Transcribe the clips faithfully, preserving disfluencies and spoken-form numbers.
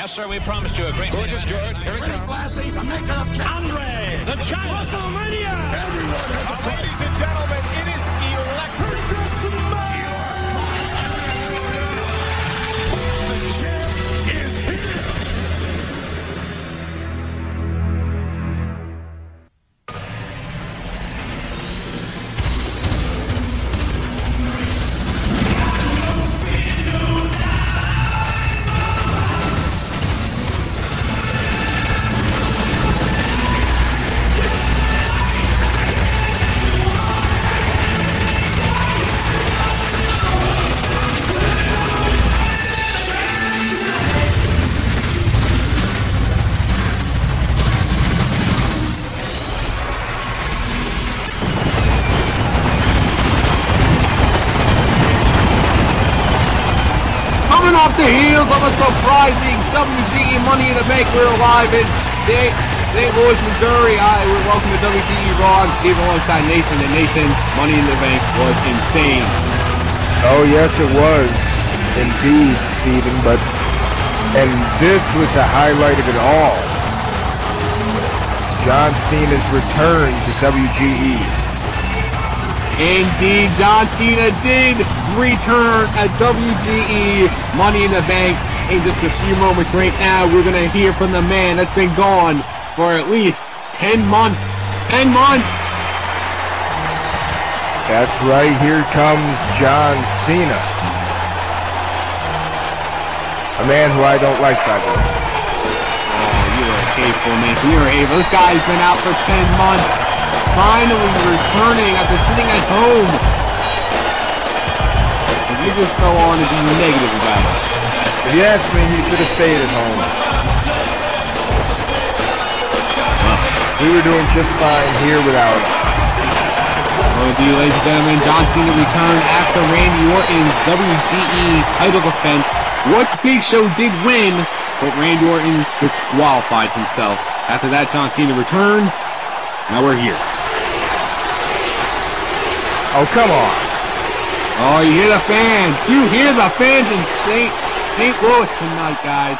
Yes, sir, we promised you a great Gorgeous George. Here it comes. Blassie, the makeup. Andre, the child. WrestleMania. Everyone has a price. Ladies and gentlemen, it is electric. The champ is here. W G E Money in the Bank. We're live in Saint Louis, Missouri. I would welcome to W G E Raw. I'm Steve alongside Nathan, and Nathan, Money in the Bank was insane. Oh yes, it was indeed, Steven. But and this was the highlight of it all. John Cena's return to W G E. Indeed, John Cena did return at W G E Money in the Bank. In just a few moments right now, we're going to hear from the man that's been gone for at least ten months. ten months! That's right, here comes John Cena. A man who I don't like, by the way. Oh, you are hateful, man. You are hateful. This guy's been out for ten months. Finally returning after sitting at home. And you just go on to be negative about it. If you ask me, he should have stayed at home. We were doing just fine here without him. Well, do you, ladies and gentlemen, John Cena returned after Randy Orton's W G E title defense, which Big Show did win, but Randy Orton disqualified himself. After that, John Cena returned. Now we're here. Oh, come on. Oh, you hear the fans. You hear the fans in Saint Saint Louis tonight, guys.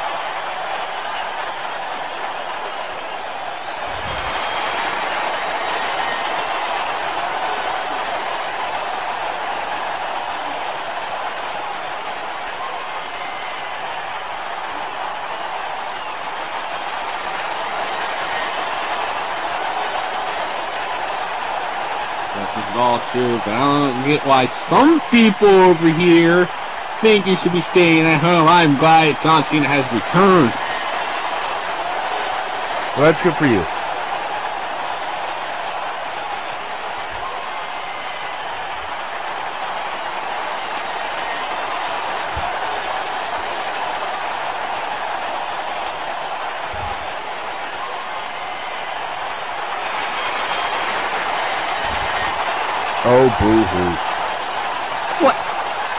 That's just all true, but I don't get why some people over here think you should be staying at home. I'm glad John Cena has returned. Well, that's good for you. Oh, boo-hoo.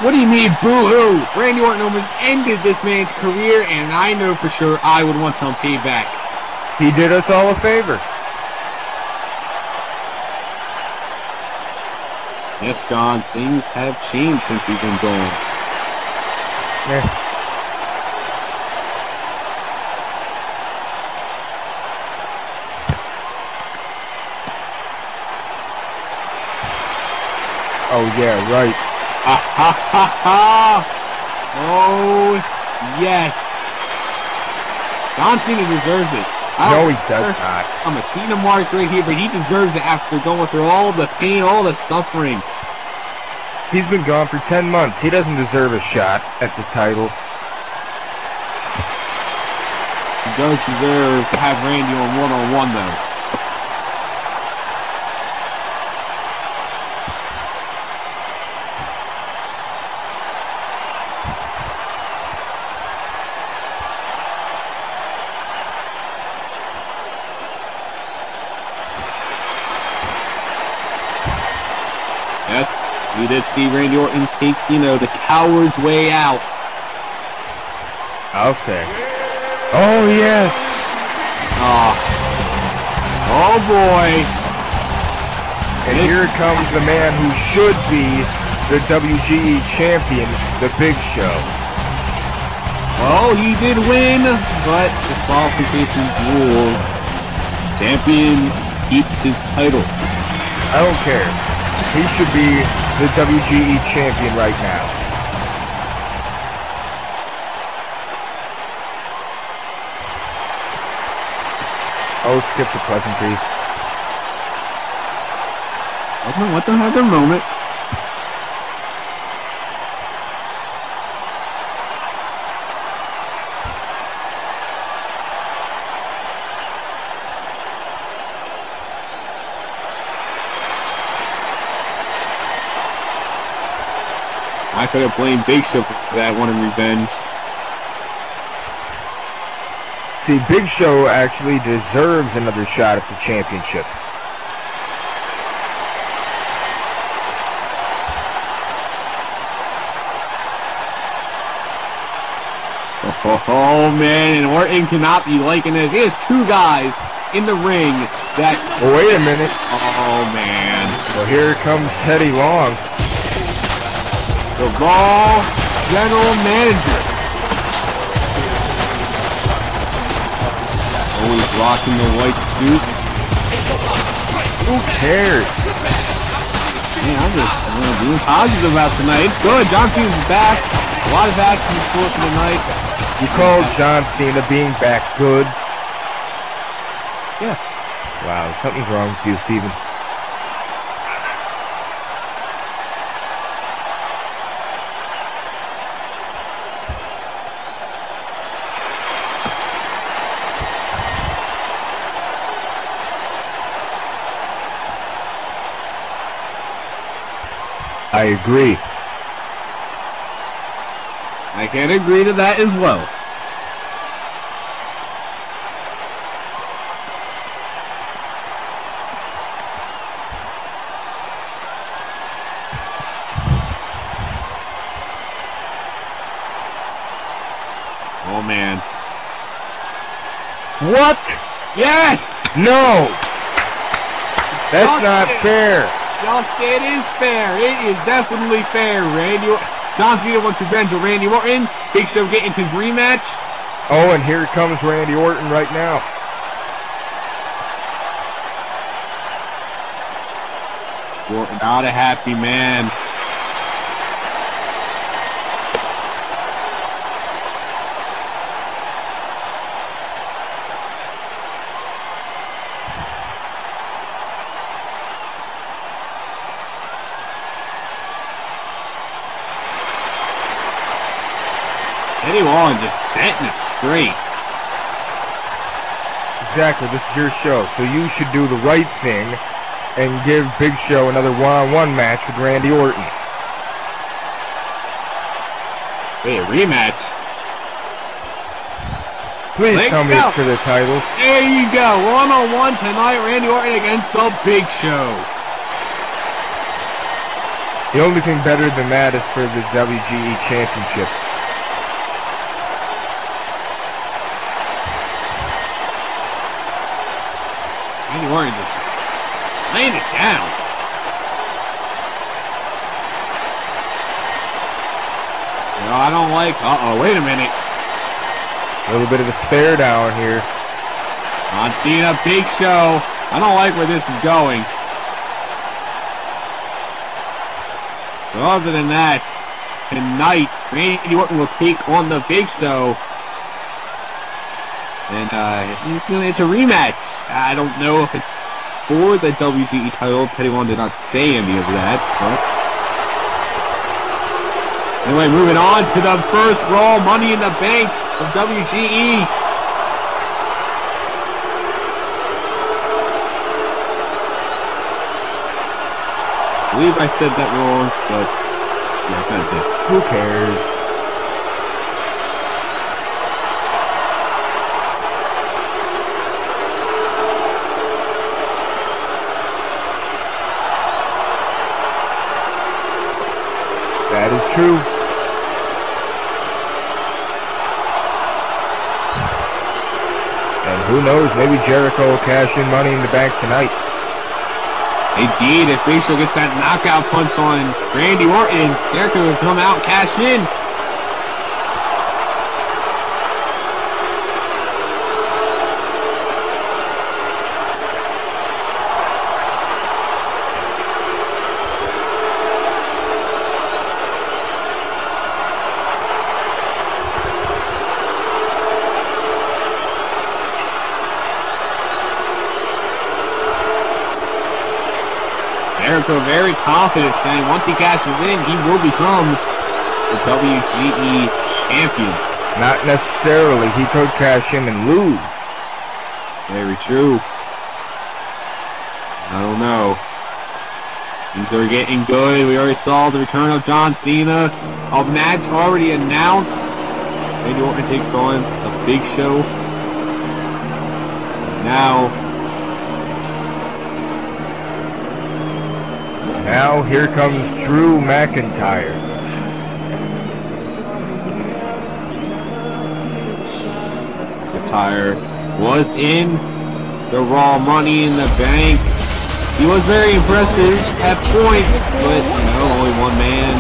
What do you mean, boo-hoo? Randy Orton almost ended this man's career, and I know for sure I would want some feedback. He did us all a favor. Yes, John, things have changed since we've been gone. Yeah. Oh, yeah, right. Ha ha ha ha! Oh, yes. John Cena deserves it. I no, he does not. I'm a Cena mark right here, but he deserves it after going through all the pain, all the suffering. He's been gone for ten months. He doesn't deserve a shot at the title. He does deserve to have Randy on one-on-one, though. We did see Randy Orton take, you know, the coward's way out. I'll say. Oh, yes. Oh, oh boy. And this here comes the man who should be the W G E champion, The Big Show. Oh, he did win, but the qualifications rule. Champion keeps his title. I don't care. He should be the W G E champion right now. Oh, skip the pleasantries. Okay, let them have their moment. I could have blamed Big Show for that one in revenge. See, Big Show actually deserves another shot at the championship. Oh, oh, man, and Orton cannot be liking this. He has two guys in the ring that... Well, wait a minute. Oh, man. Well, here comes Teddy Long, the Raw General Manager. Always rocking the white suit. Who cares? Man, I'm just uh, being positive about tonight. It's good. John Cena's back. A lot of action for tonight. You called John Cena being back good? Yeah. Wow, something's wrong with you, Steven. I agree. I can agree to that as well. Oh, man. What? Yes! No! That's John not it. fair. Y'all say it is fair. It is definitely fair. Randy Orton. John Cena wants revenge of Randy Orton. Big Show getting his rematch. Oh, and here comes Randy Orton right now. Orton, not a happy man. Teddy Long just setting it straight. Exactly, this is your show, so you should do the right thing and give Big Show another one-on-one match with Randy Orton. Wait, a rematch? Please Link tell me it's for the title. There you go, one-on-one tonight, Randy Orton against the Big Show. The only thing better than that is for the W G E Championship. Orton just laying it down. You know, I don't like... Uh-oh, wait a minute. A little bit of a stare down here. On Cena, Big Show. I don't like where this is going. But other than that, tonight, Randy Orton will take on the Big Show. And uh, it's a rematch. I don't know if it's for the W G E title. Teddy Long did not say any of that. But... Anyway, moving on to the first Raw Money in the Bank of W G E. I believe I said that wrong, but yeah, I kind of did. Who cares? That is true. And who knows, maybe Jericho will cash in Money in the Bank tonight. Indeed, if Big Show gets that knockout punch on Randy Orton, Jericho will come out and cash in. Jericho very confident saying once he cashes in, he will become the W G E champion. Not necessarily. He could cash in and lose. Very true. I don't know. Things are getting good. We already saw the return of John Cena. A match already announced. Randy Orton takes on The Big Show. Now... Now here comes Drew McIntyre. McIntyre was in the Raw Money in the Bank. He was very impressive at points, but you know, only one man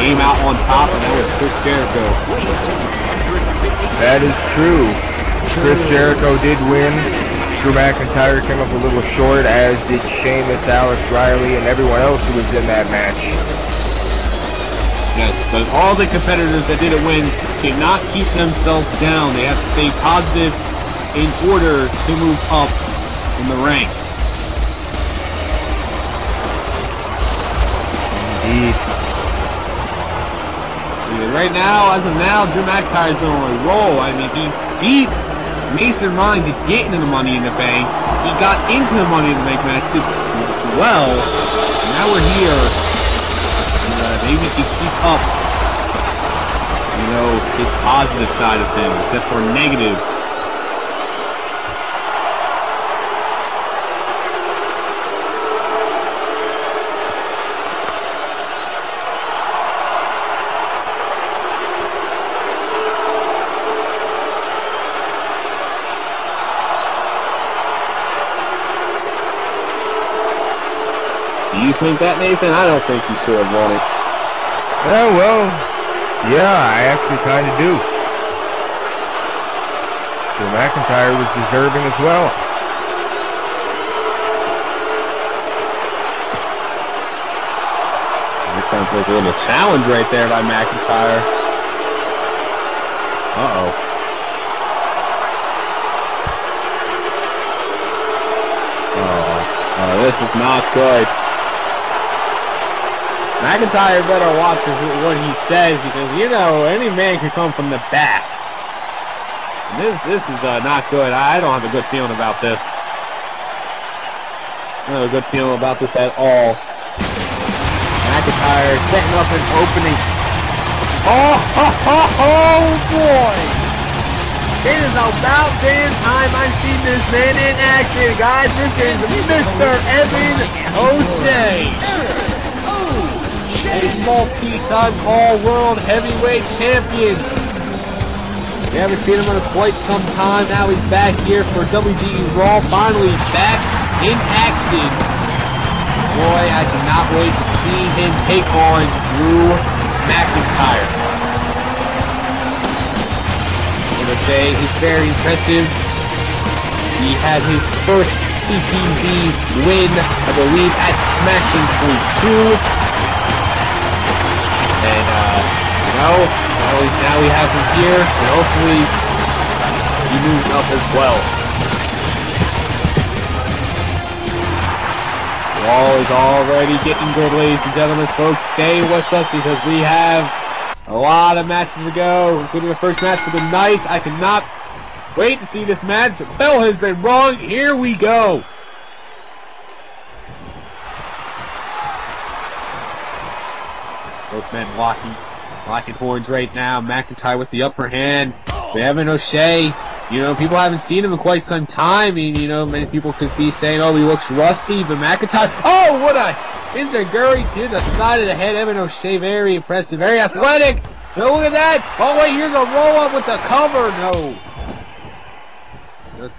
came out on top, and that was Chris Jericho. That is true. Chris Jericho did win. Drew McIntyre came up a little short, as did Sheamus, Alex Riley, and everyone else who was in that match. Yes, but all the competitors that didn't win did not keep themselves down. They have to stay positive in order to move up in the ranks. Right now, as of now, Drew McIntyre's been on a roll. I mean, he beat Mason Rhines to get into the Money in the Bank. He got into the Money in the Bank match as well. And now we're here. And, uh, maybe he can keep up, you know, his positive side of things, except for negative. You think that, Nathan? I don't think you should have won it. Oh, well, yeah, I actually kind of do. Drew McIntyre was deserving as well. That sounds like a little challenge right there by McIntyre. Uh-oh. Oh, this is not good. McIntyre better watch what he says, because, you know, any man could come from the back. This this is uh, not good. I don't have a good feeling about this. I don't have a good feeling about this at all. McIntyre setting up an opening. Oh, ho, ho, oh boy! It is about damn time I've seen this man in action, guys. This is Mister Evan O'Shea, a multi-time all-world heavyweight champion. We haven't seen him in quite some time. Now he's back here for W G E Raw. Finally back in action. Boy, I cannot wait to see him take on Drew McIntyre. O'Shea is very impressive. He had his first T P V win, I believe, at Smashing Point two. And, uh, you know, now we, now we have him here, and hopefully he moves up as well. Raw is already getting good, ladies and gentlemen. Folks, stay with us, because we have a lot of matches to go, including the first match of the night. I cannot wait to see this match. The bell has been rung. Here we go. Both men locking, locking horns right now. McIntyre with the upper hand. Evan O'Shea, you know, people haven't seen him in quite some time. I mean, you know, many people could be saying, oh, he looks rusty, but McIntyre, oh, what a Inzaguri to the side of the head. Evan O'Shea, very impressive, very athletic. No, look at that. Oh, wait, here's a roll-up with the cover. No. Just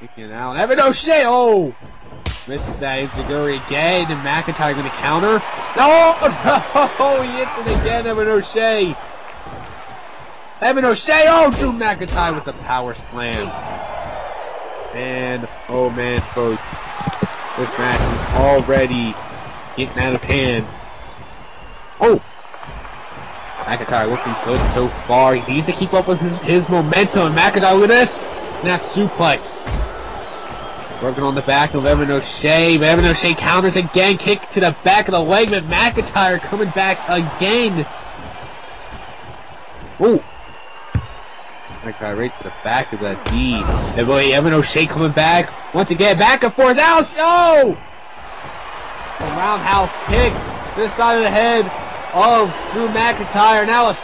kicking out. Evan O'Shea, oh. Misses that Inzaguri again, and McIntyre going to counter. Oh, no! He hits it again, Evan O'Shea. Evan O'Shea, oh, Drew McIntyre with the power slam. And, oh man, folks, this match is already getting out of hand. Oh! McIntyre looking good so far. He needs to keep up with his, his momentum. McIntyre with this snap suplex. Working on the back of Evan O'Shea. Evan O'Shea counters again. Kick to the back of the leg. But McIntyre coming back again. Ooh. McIntyre right to the back of the D. And boy, Evan O'Shea coming back. Once again, back and forth. Out. Oh! A roundhouse kick. This side of the head of Drew McIntyre. Now a...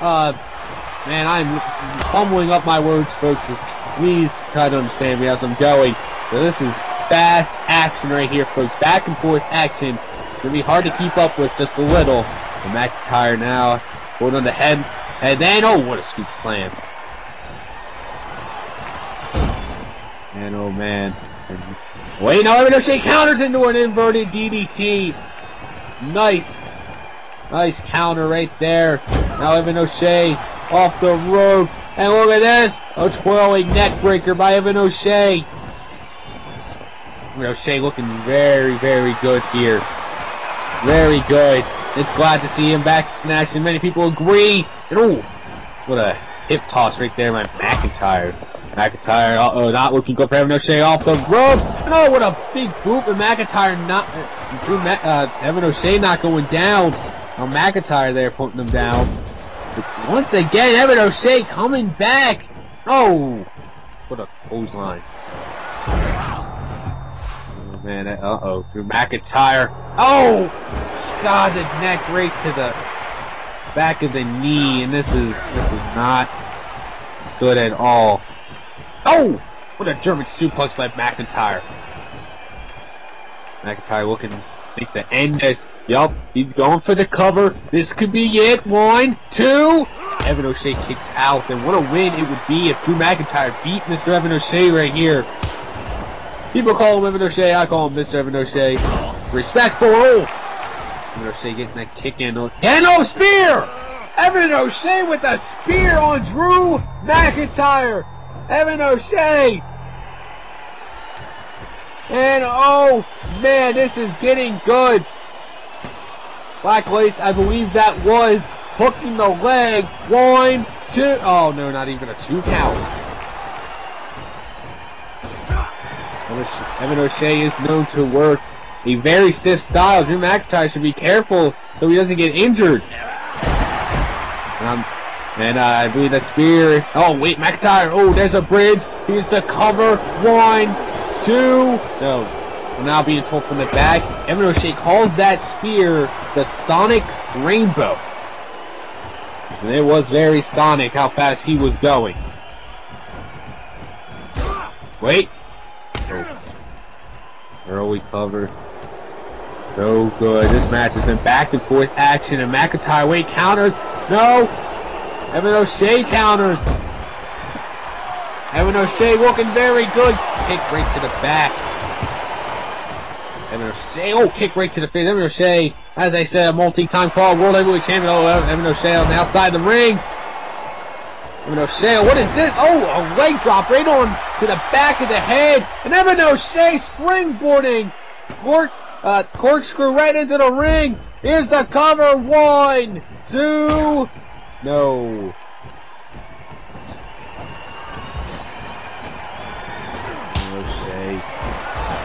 Uh, man, I'm fumbling up my words, folks. Please try to understand me as I'm going. So this is fast action right here, folks. Back and forth action. It's going to be hard to keep up with just a little. And McIntyre now going on the head. And then, oh, what a scoop slam. And, oh, man. Wait, no, Evan O'Shea counters into an inverted D D T. Nice. Nice counter right there. Now Evan O'Shea off the rope. And look at this. A twirling neck breaker by Evan O'Shea. O'Shea looking very, very good here. Very good. It's glad to see him back in action. Many people agree. And oh, what a hip toss right there by McIntyre. McIntyre, uh oh, not looking good for Evan O'Shea off the ropes. And oh, what a big boot. And McIntyre not, uh, Evan O'Shea not going down. Now McIntyre there putting him down. But once again, Evan O'Shea coming back. Oh, what a clothesline. Man, uh-oh, Drew McIntyre. Oh! God, the neck right to the back of the knee, and this is this is not good at all. Oh! What a German suplex by McIntyre. McIntyre looking like to end this. Yup, he's going for the cover. This could be it. One, two. Evan O'Shea kicks out, and what a win it would be if Drew McIntyre beat Mister Evan O'Shea right here. People call him Evan O'Shea, I call him Mister Evan O'Shea. Respectful. Evan O'Shea getting that kick in. And oh, spear! Evan O'Shea with a spear on Drew McIntyre. Evan O'Shea. And oh, man, this is getting good. Black Lace, I believe that was hooking the leg. One, two. Oh, no, not even a two count. Evan O'Shea is known to work a very stiff style. Drew McIntyre should be careful so he doesn't get injured. Um, and uh, I believe that spear. Oh, wait, McIntyre. Oh, there's a bridge. Here's the cover. One, two. No, now being told from the back. Evan O'Shea calls that spear the Sonic Rainbow. And it was very Sonic how fast he was going. Wait. Early cover. So good. This match has been back and forth action. And McIntyre wait counters. No. Evan O'Shea counters. Evan O'Shea looking very good. Kick right to the back. Evan O'Shea. Oh, kick right to the face. Evan O'Shea, as I said, a multi-time called World Heavyweight Champion. Oh, Evan O'Shea on the outside of the ring. Evan O'Shea, what is this? Oh, a leg drop right on to the back of the head. And Evan O'Shea springboarding. Cork, uh, corkscrew right into the ring. Here's the cover. One, two. No. Evan O'Shea.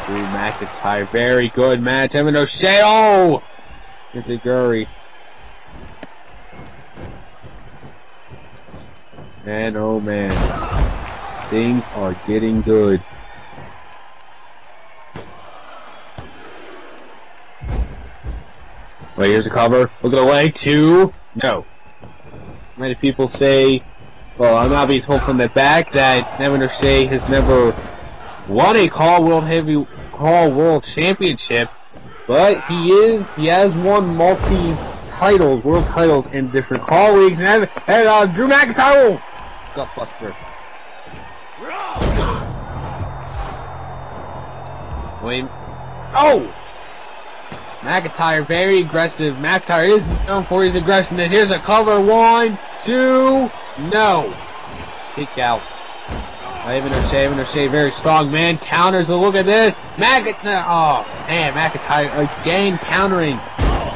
Drew McIntyre. Very good match. Evan O'Shea. Oh! It's a Guri. And oh man, things are getting good. Wait, here's a cover. Look at the leg, two. No. Many people say, well, I'm not being told from the back that Evan O'Shea has never won a Call World Heavy Call World Championship, but he is he has won multi titles, world titles in different call leagues, and Evan, and uh, Drew McIntyre. Gutbuster. Wait. Oh! McIntyre, very aggressive. McIntyre is known for his aggressiveness. Here's a cover. One, two, no. Kick out. Evan O'Shea, Evan O'Shea, very strong man. Counters a look at this. McIntyre. Oh, man, McIntyre again countering.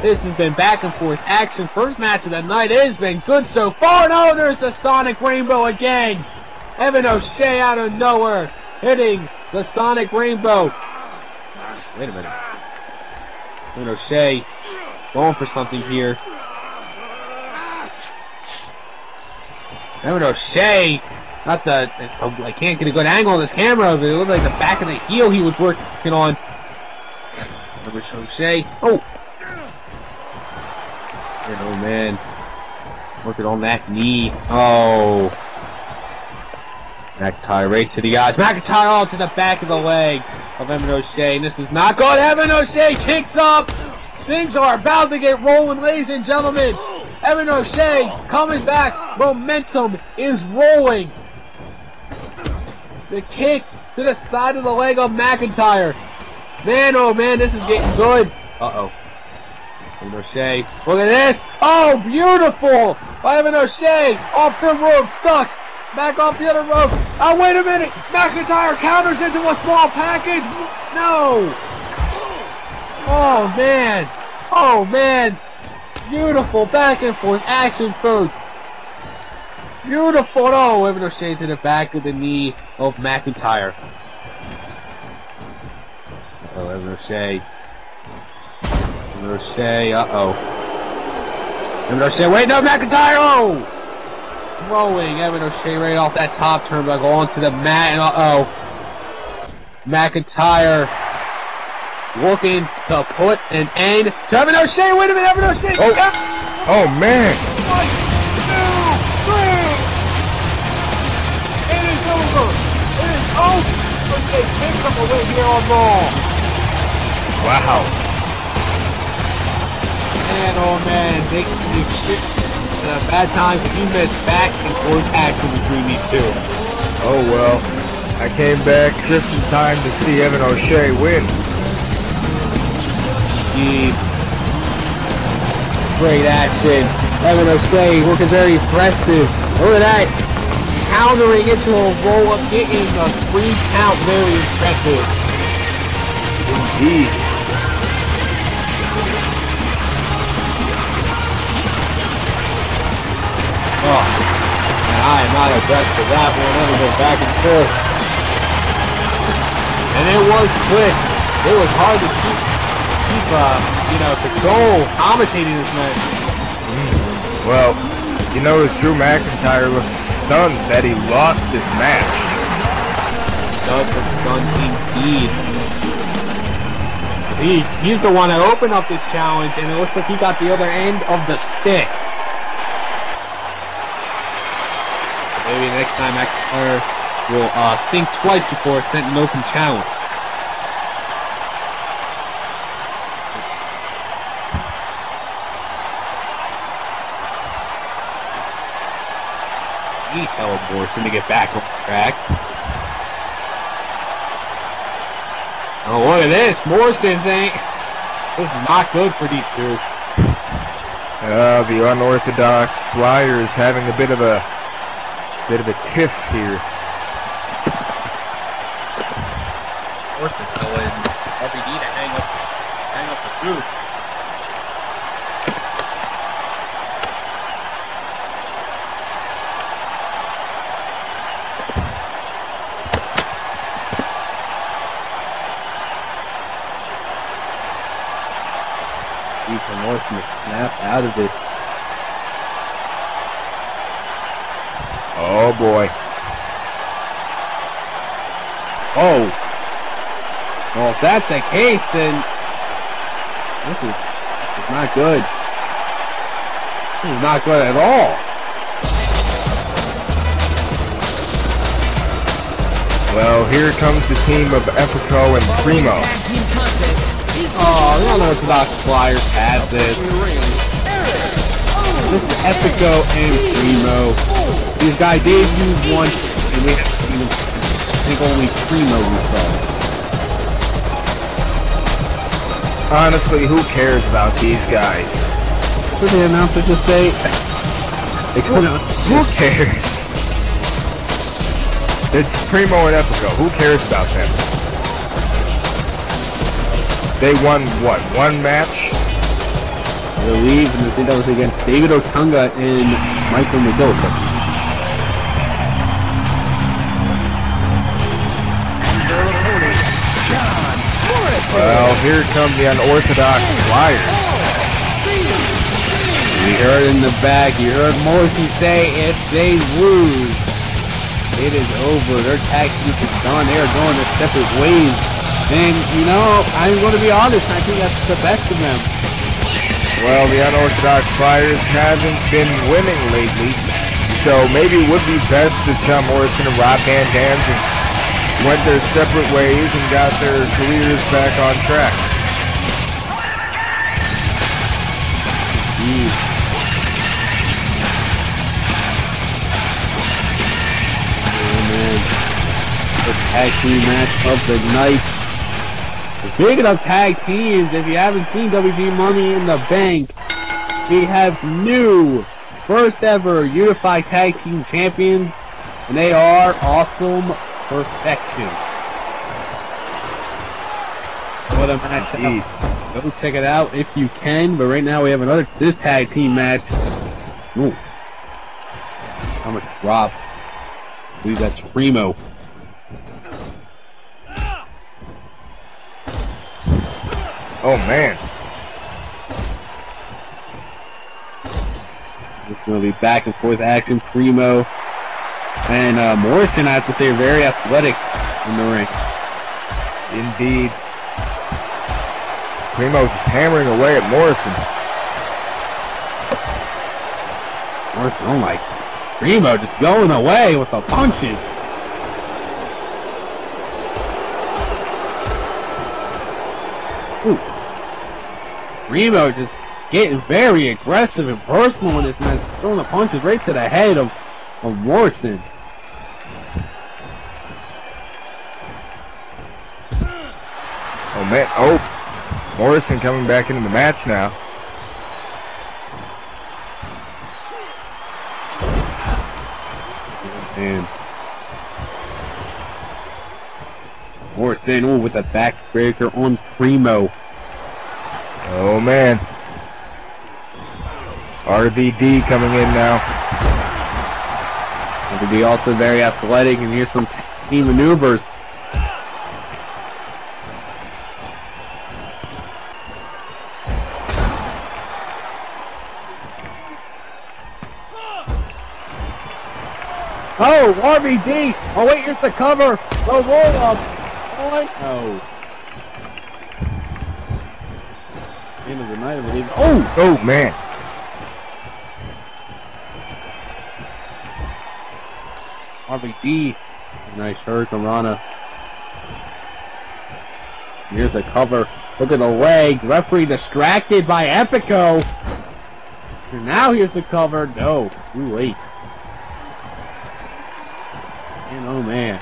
This has been back and forth action. First match of the night. It has been good so far. And oh, there's the Sonic Rainbow again. Evan O'Shea out of nowhere hitting the Sonic Rainbow. Wait a minute. Evan O'Shea going for something here. Evan O'Shea, not the, I can't get a good angle on this camera, but it looked like the back of the heel he was working on. Evan O'Shea, oh! And oh man, working on that knee, oh! McIntyre right to the eyes. McIntyre all to the back of the leg of Evan O'Shea. And this is not good. Evan O'Shea kicks up. Things are about to get rolling, ladies and gentlemen. Evan O'Shea coming back. Momentum is rolling. The kick to the side of the leg of McIntyre. Man, oh man, this is getting good. Uh-oh. Evan O'Shea. Look at this. Oh, beautiful. By Evan O'Shea. Off the rope. Sucks. Back off the other rope. Oh, wait a minute. McIntyre counters into a small package. No. Oh, man. Oh, man. Beautiful back and forth action, folks. Beautiful. Oh, Evan O'Shea to the back of the knee of McIntyre. Oh, Evan O'Shea. Evan O'Shea. Uh-oh. Evan O'Shea. Wait, no, McIntyre. Oh. Throwing Evan O'Shea right off that top turnbuckle onto the mat, and uh-oh. McIntyre looking to put an end to Evan O'Shea. Wait a minute, Evan O'Shea. Oh, Evan. Oh man. One, two, three. It is over. It is over. But they take them away here on Raw. Wow. Man, oh man, they can do shit. Uh, bad times, a few minutes back and forth action between these two. Oh well, I came back just in time to see Evan O'Shea win. Indeed. Great action. Evan O'Shea looking very impressive. Look at that. Countering into a roll-up, getting a free count. Very impressive. Indeed. Oh, and I am not abreast for that one. Let me go back and forth. And it was quick. It was hard to keep, keep uh, you know, control, commentating this match. Mm. Well, you notice Drew McIntyre looked stunned that he lost this match. That was stunned indeed. He, he's the one that opened up this challenge, and it looks like he got the other end of the stick. Maybe next time McIntyre will uh, think twice before sending an open challenge. He teleports him to get back on the track. Oh, look at this. Morrison's ain't. This is not good for these two. Uh, the Unorthodox Flyers having a bit of a Bit of a tiff here. Morrison fell in L B D to hang up, hang up the booth. Need for Morrison to snap out of it. Oh boy. Oh. Well, if that's the case, then this is, this is not good. This is not good at all. Well, here comes the team of Epico and Primo. Oh, the Unorthodox Flyers had this. This is Epico and Primo. These guys debuted once, and we think only Primo we saw. Honestly, who cares about these guys? What did the announcer just say? They couldn't. Who cares? It's Primo and Epico. Who cares about them? They won what? One match? They leave, and I think that was against David Otunga and Michael Madoka. here come the Unorthodox Flyers. We heard in the back, you heard Morrison say, if they lose, it is over. Their tag team is done. They are going their separate ways. And, you know, I'm going to be honest, I think that's the best of them. Well, the Unorthodox Flyers haven't been winning lately, so maybe it would be best if John Morrison and Rob Van Dan went their separate ways and got their careers back on track. Jeez. The tag team match of the night. Speaking of tag teams, if you haven't seen W G E Money in the Bank, we have new, first ever unified tag team champions, and they are Awesome Perfection. What a match! Jeez. Go check it out if you can. But right now we have another this tag team match. Ooh, how much drop? I believe that's Primo. Oh man. This is going to be back and forth action. Primo and uh, Morrison, I have to say, are very athletic in the ring. Indeed. Primo's just hammering away at Morrison. Morrison, oh my. Primo just going away with the punches. Ooh. Primo just getting very aggressive and personal in this match, throwing the punches right to the head of, of Morrison. Oh man, oh, Morrison coming back into the match now. And Morrison, ooh, with a backbreaker on Primo. Oh man. R V D coming in now. It'll be also very athletic, and here's some key maneuvers. Oh, R V D! Oh wait, here's the cover! The roll up! Oh. End of the night, I believe. Oh! Oh, man. R V D. Nice hurricanrana. Here's a cover. Look at the leg. Referee distracted by Epico. And now here's the cover. No. Too late. And oh, man.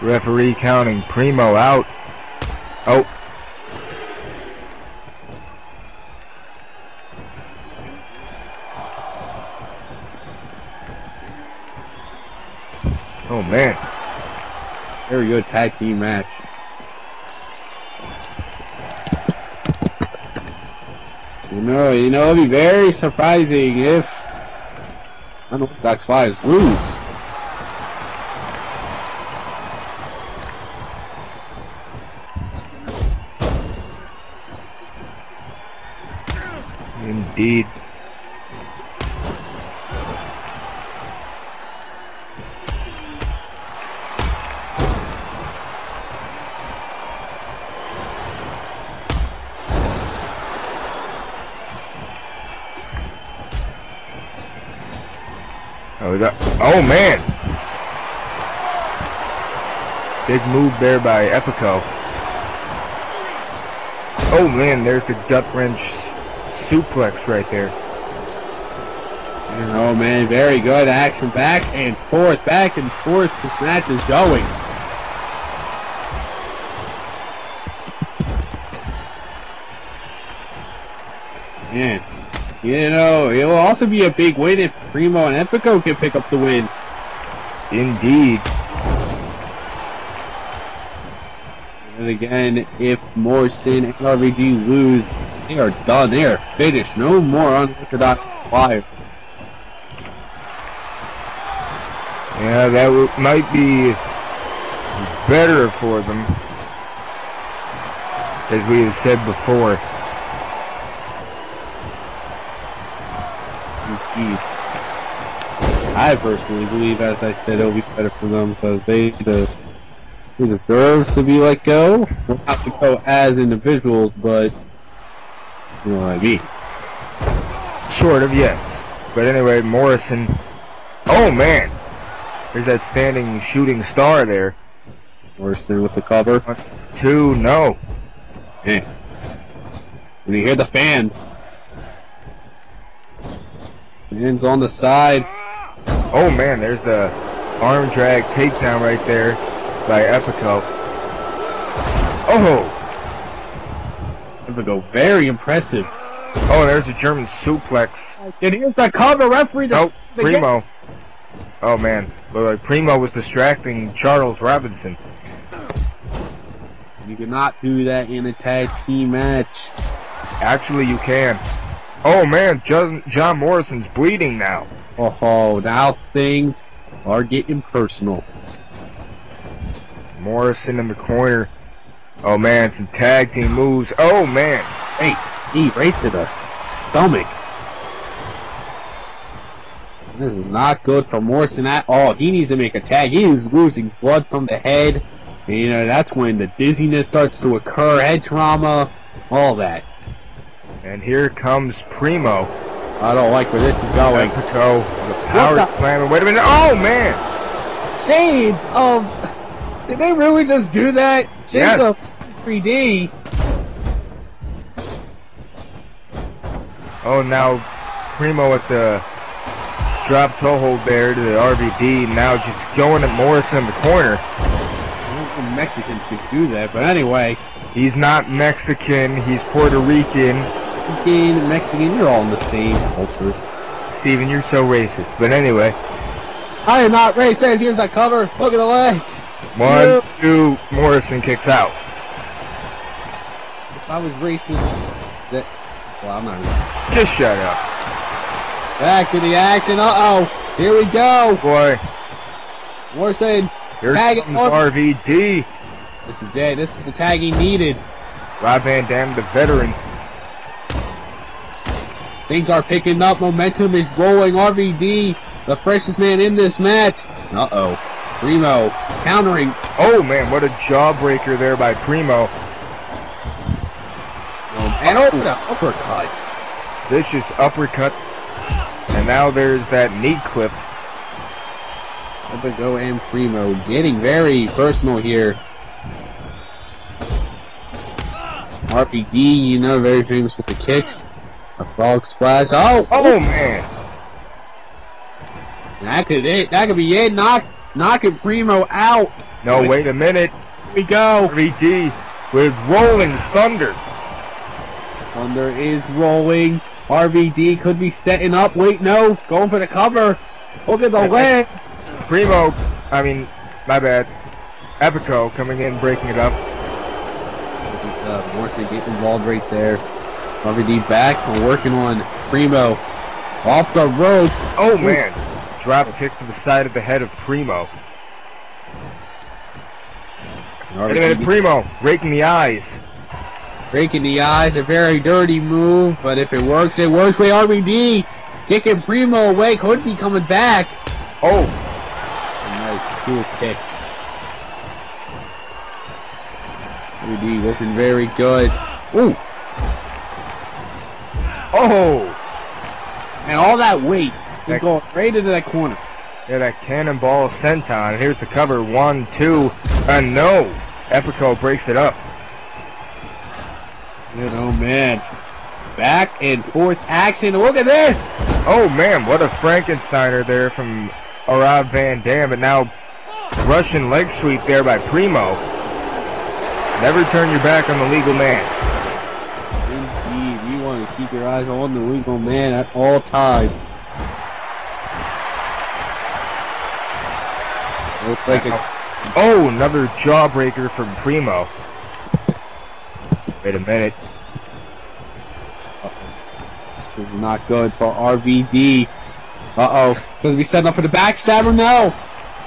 Referee counting Primo out. Oh. Oh man. Very good tag team match. You know, you know, it'd be very surprising if I don't know if Doc Flies lose. Indeed. Oh, that, oh man. Big move there by Epico. Oh man, there's the gut wrench suplex right there. And oh man, very good action, back and forth, back and forth. This match is going. Man, you know, it will also be a big win if Primo and Epico can pick up the win. Indeed. And again, if Morrison and R V D lose, they are done. They are finished. No more unorthodox flyers. Yeah, that w might be better for them, as we have said before. I personally believe, as I said, it'll be better for them because they the. He deserves to be let go. We'll have to go as individuals, but you know what I mean. Short of yes. But anyway, Morrison. Oh man! There's that standing shooting star there. Morrison with the cover. One, two, no. Man. When you hear the fans. Fans on the side. Oh man, there's the arm drag takedown right there by Epico. Oh! Epico, very impressive. Oh, there's a German suplex. And here's the cover, referee. Nope, Primo. Oh man, like Primo was distracting Charles Robinson. You cannot do that in a tag team match. Actually, you can. Oh man, John, John Morrison's bleeding now. Oh, now things are getting personal. Morrison in the corner. Oh man, some tag team moves. Oh man. Hey, he right to the stomach. This is not good for Morrison at all. He needs to make a tag. He is losing blood from the head. And, you know, that's when the dizziness starts to occur, head trauma, all that. And here comes Primo. I don't like where this is going. Epico, the power slam. Wait a minute. Oh man. Shades of. Did they really just do that? Yes. Of three D. Oh, now Primo at the drop toe hold there to the R V D. Now just going at Morrison in the corner. I don't think Mexicans could do that, but anyway. He's not Mexican. He's Puerto Rican. Mexican, Mexican, you're all in the same culture. Steven, you're so racist. But anyway. I am not racist. Here's my cover. Look at the leg. One, two, Morrison kicks out. If I was racist, that, well, I'm not racist. Just shut up. Back to the action. Uh-oh. Here we go. Boy. Morrison. Here comes R V D. This is it. This is the tag he needed. Rob Van Dam, the veteran. Things are picking up. Momentum is rolling. R V D, the freshest man in this match. Uh-oh. Primo countering. Oh man, what a jawbreaker there by Primo. And oh, the uppercut. Vicious uppercut. And now there's that knee clip. Epico and Primo getting very personal here. R P D, you know, very famous with the kicks. A frog splash. Oh, oh man. That could it. That could be it. Knocked. Knocking Primo out. No, wait a minute. Here we go. R V D with rolling thunder. Thunder is rolling. R V D could be setting up. Wait, no. Going for the cover. Look at the leg. Primo, I mean, my bad. Epico coming in, breaking it up. Uh, Morrison gets involved right there. R V D back. We're working on Primo. Off the rope. Oh, man. Ooh. Drop kick to the side of the head of Primo. Wait a minute, Primo, raking the eyes. Raking the eyes, a very dirty move, but if it works, it works. With R V D kicking Primo away, could be coming back. Oh, a nice cool kick. R V D looking very good. Ooh. Oh. And all that weight. He's going right into that corner. Yeah, that cannonball senton. Here's the cover. One, two, and no. Epico breaks it up. Good, oh man. Back and forth action. Look at this. Oh man, what a Frankensteiner there from Rob Van Dam. And now Russian leg sweep there by Primo. Never turn your back on the legal man. Indeed, you want to keep your eyes on the legal man at all times. Looks like a... Oh, another jawbreaker from Primo. Wait a minute. Uh-oh. This is not good for R V D. Uh-oh. Going to be setting up for the backstabber now.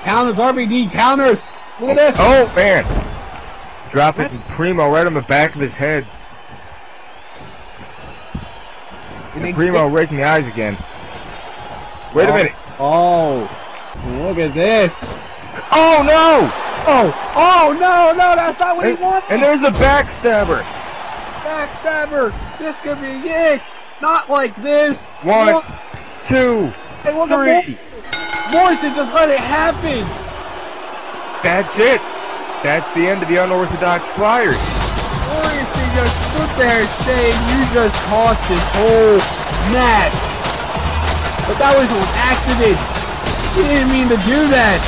Counters, R V D counters. Look at this. Oh, man. Drop it to Primo right on the back of his head. Primo raking the eyes again. Wait oh. a minute. Oh, look at this. Oh, no. Oh, oh, no, no, that's not what and, he wants. And there's a backstabber. Backstabber. This could be it. Not like this. One, One two, three. Morrison. Morrison just let it happen. That's it. That's the end of the Unorthodox Flyers. Morrison just stood there saying, you just tossed this whole match. But that was an accident. He didn't mean to do that.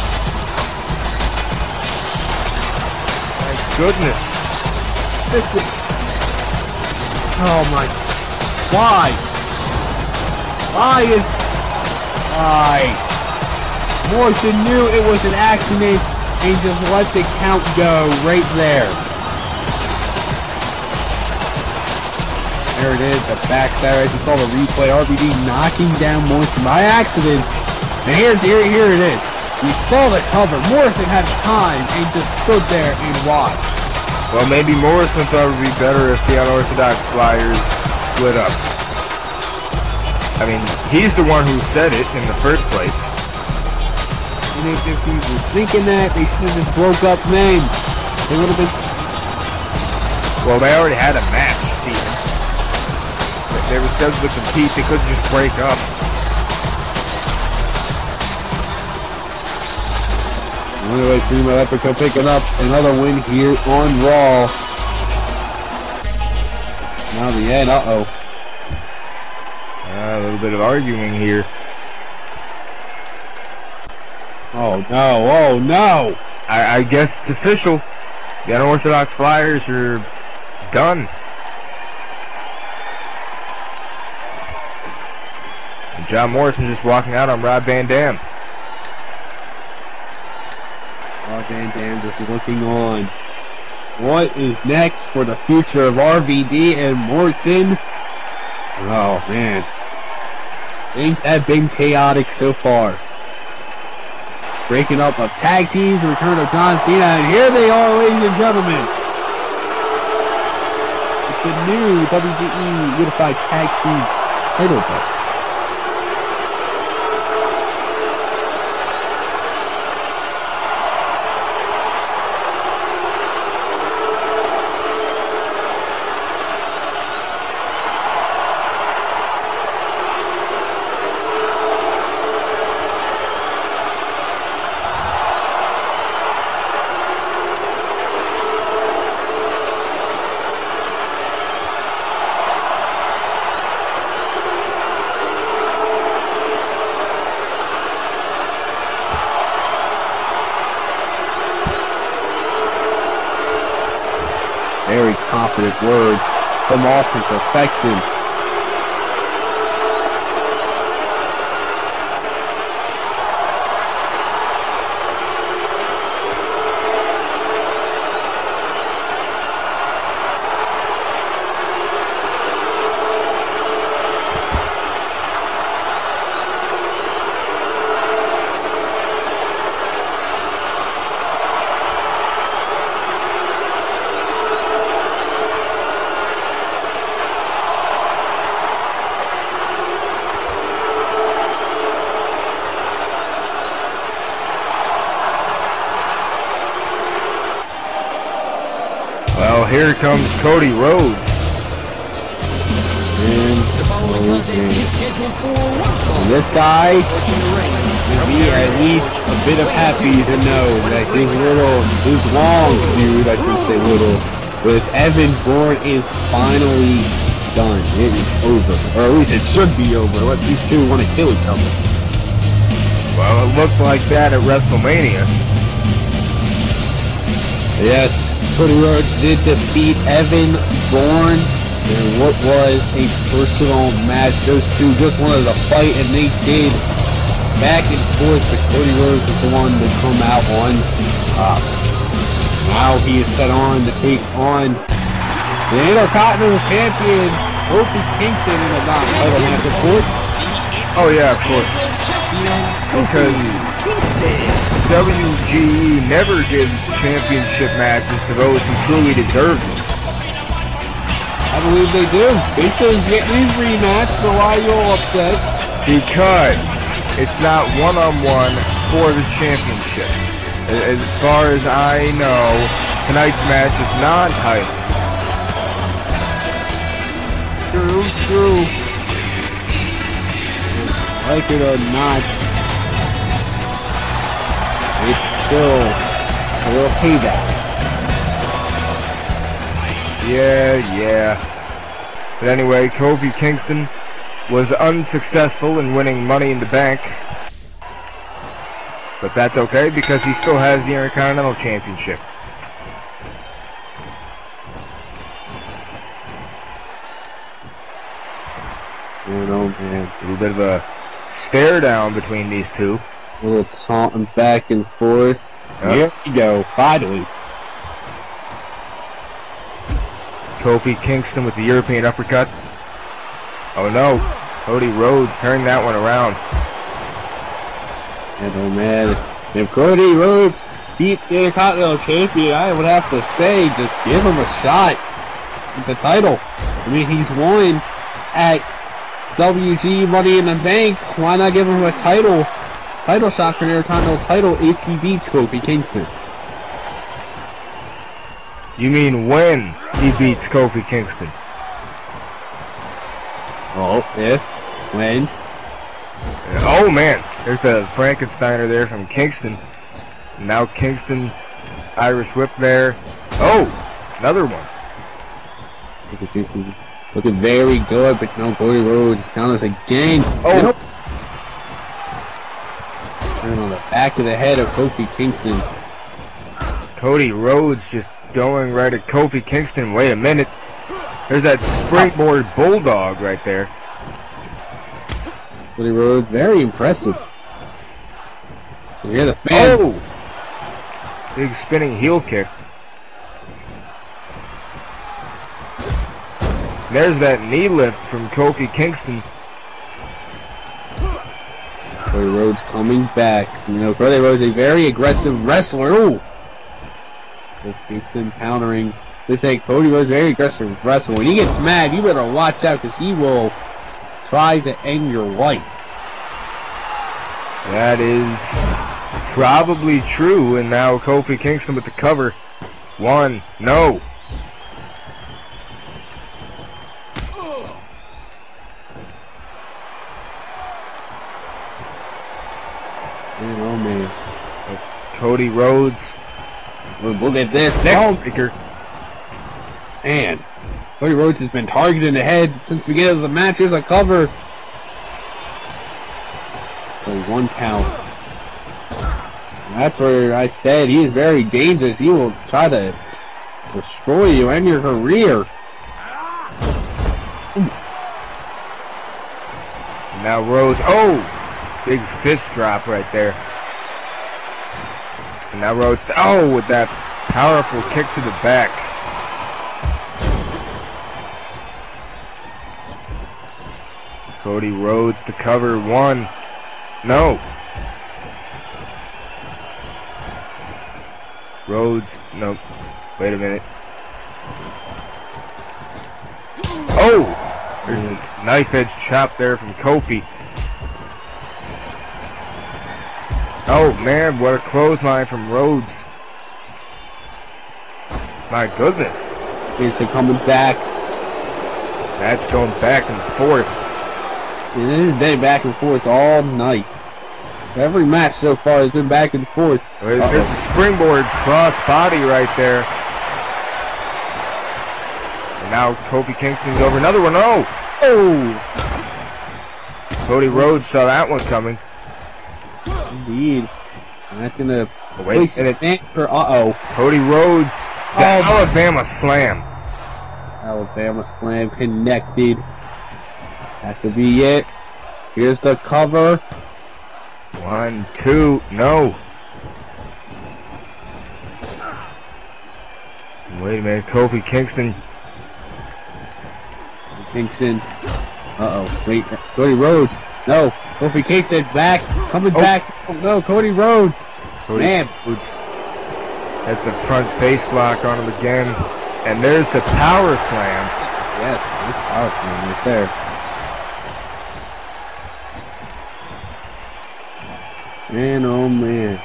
Thank goodness. This is... Oh my... Why? Why is... Why? Morrison knew it was an accident and just let the count go right there. There it is, the back there. I just saw the replay. R B D knocking down Morrison by accident. And here's, here, here it is. We saw the cover. Morrison had time and just stood there and watched. Well, maybe Morrison thought it would be better if the Unorthodox Flyers split up. I mean, he's the one who said it in the first place. And if he was thinking that, they should have just broke up names. They would have been... Well, they already had a match, Steven. They were supposed to compete. They couldn't just break up. Anyway, Primo Epico picking up another win here on Raw. Now the end. Uh-oh. Uh, a little bit of arguing here. Oh no, oh no! I, I guess it's official. The Unorthodox Flyers are done. And John Morrison just walking out on Rob Van Dan. Rob Van Dan just looking on. What is next for the future of R V D and Morrison? Oh man. Things have been chaotic so far. Breaking up of tag teams, return of John Cena, and here they are, ladies and gentlemen. It's the new W G E Unified Tag Team title belt. Very confident words from Awesome Perfection. Here comes Cody Rhodes. And the following contest is scheduled for one fall. This guy should be at least a bit of happy to know that his little, his long feud, I should say little, with Evan Bourne is finally done. It is over. Or at least it should be over, unless these two want to kill each other. Well, it looked like that at WrestleMania. Yes. Cody Rhodes did defeat Evan Bourne in what was a personal match. Those two just wanted to fight, and they did. Back and forth, but Cody Rhodes was the one to come out on top. Now he is set on to take on the Intercontinental Champion, Kofi Kingston, in a non-title match, of course. Oh yeah, of course. Because W G E never gives championship matches to those who truly deserve it. I believe they do. It says get these rematch, so why are you all upset? Because it's not one-on-one for the championship. As far as I know, tonight's match is non-title. True, true. Like it or not, it's still a little payback. Yeah, yeah. But anyway, Kofi Kingston was unsuccessful in winning Money in the Bank. But that's okay because he still has the Intercontinental Championship. You know, man. A little bit of a stare down between these two. A little taunting back and forth. Yep. Here we go, finally. Kofi Kingston with the European uppercut. Oh no, Cody Rhodes turned that one around. And oh man, if Cody Rhodes beat the Intercontinental Champion, I would have to say just give him a shot at the title. I mean, he's won at W G Money in the Bank. Why not give him a title? Title shot for an Intercontinental title if he beats Kofi Kingston. You mean when he beats Kofi Kingston? Oh, if, when. Oh man, there's the Frankensteiner there from Kingston. Now Kingston, Irish whip there. Oh, another one. Look at Kingston, looking very good, but no, Cody Rhodes counters again. Oh. Nope. On the back of the head of Kofi Kingston. Cody Rhodes just going right at Kofi Kingston. Wait a minute. There's that springboard bulldog right there. Cody Rhodes, very impressive. You hear the fan. Oh! Big spinning heel kick. There's that knee lift from Kofi Kingston. Cody Rhodes coming back. You know, Cody Rhodes is a very aggressive wrestler. Ooh! This Kingston countering. This thing, Cody Rhodes, very aggressive wrestler. When he gets mad, you better watch out because he will try to end your life. That is probably true. And now Kofi Kingston with the cover. One. No. Oh man. Cody Rhodes. Look at this. Neckbreaker. Man. Cody Rhodes has been targeted in the head since the beginning of the match. Here's a cover. So one count. And that's where I said he is very dangerous. He will try to destroy you and your career. Now Rhodes. Oh! Big fist drop right there. And now Rhodes, oh, with that powerful kick to the back. Cody Rhodes to cover one. No. Rhodes, no. Wait a minute. Oh! There's a knife edge chop there from Kofi. Oh man, what a clothesline from Rhodes. My goodness. It's coming back. That's going back and forth. It has been back and forth all night. Every match so far has been back and forth. There's uh-oh. a springboard cross body right there. And now Kofi Kingston's over another one. Oh! Oh! Cody Rhodes saw that one coming. Indeed. And that's going to place an anchor. Uh-oh. Cody Rhodes. The oh, Alabama Slam. Alabama Slam connected. That could be it. Here's the cover. One, two. No. Wait a minute. Kofi Kingston. Kingston. Uh-oh, wait, Cody Rhodes. No, Kofi Kingston back, coming oh. back. Oh, no, Cody Rhodes. Cody Man. Rhodes has the front face lock on him again. And there's the power slam. Yes, it's power slam right there. Man, oh man.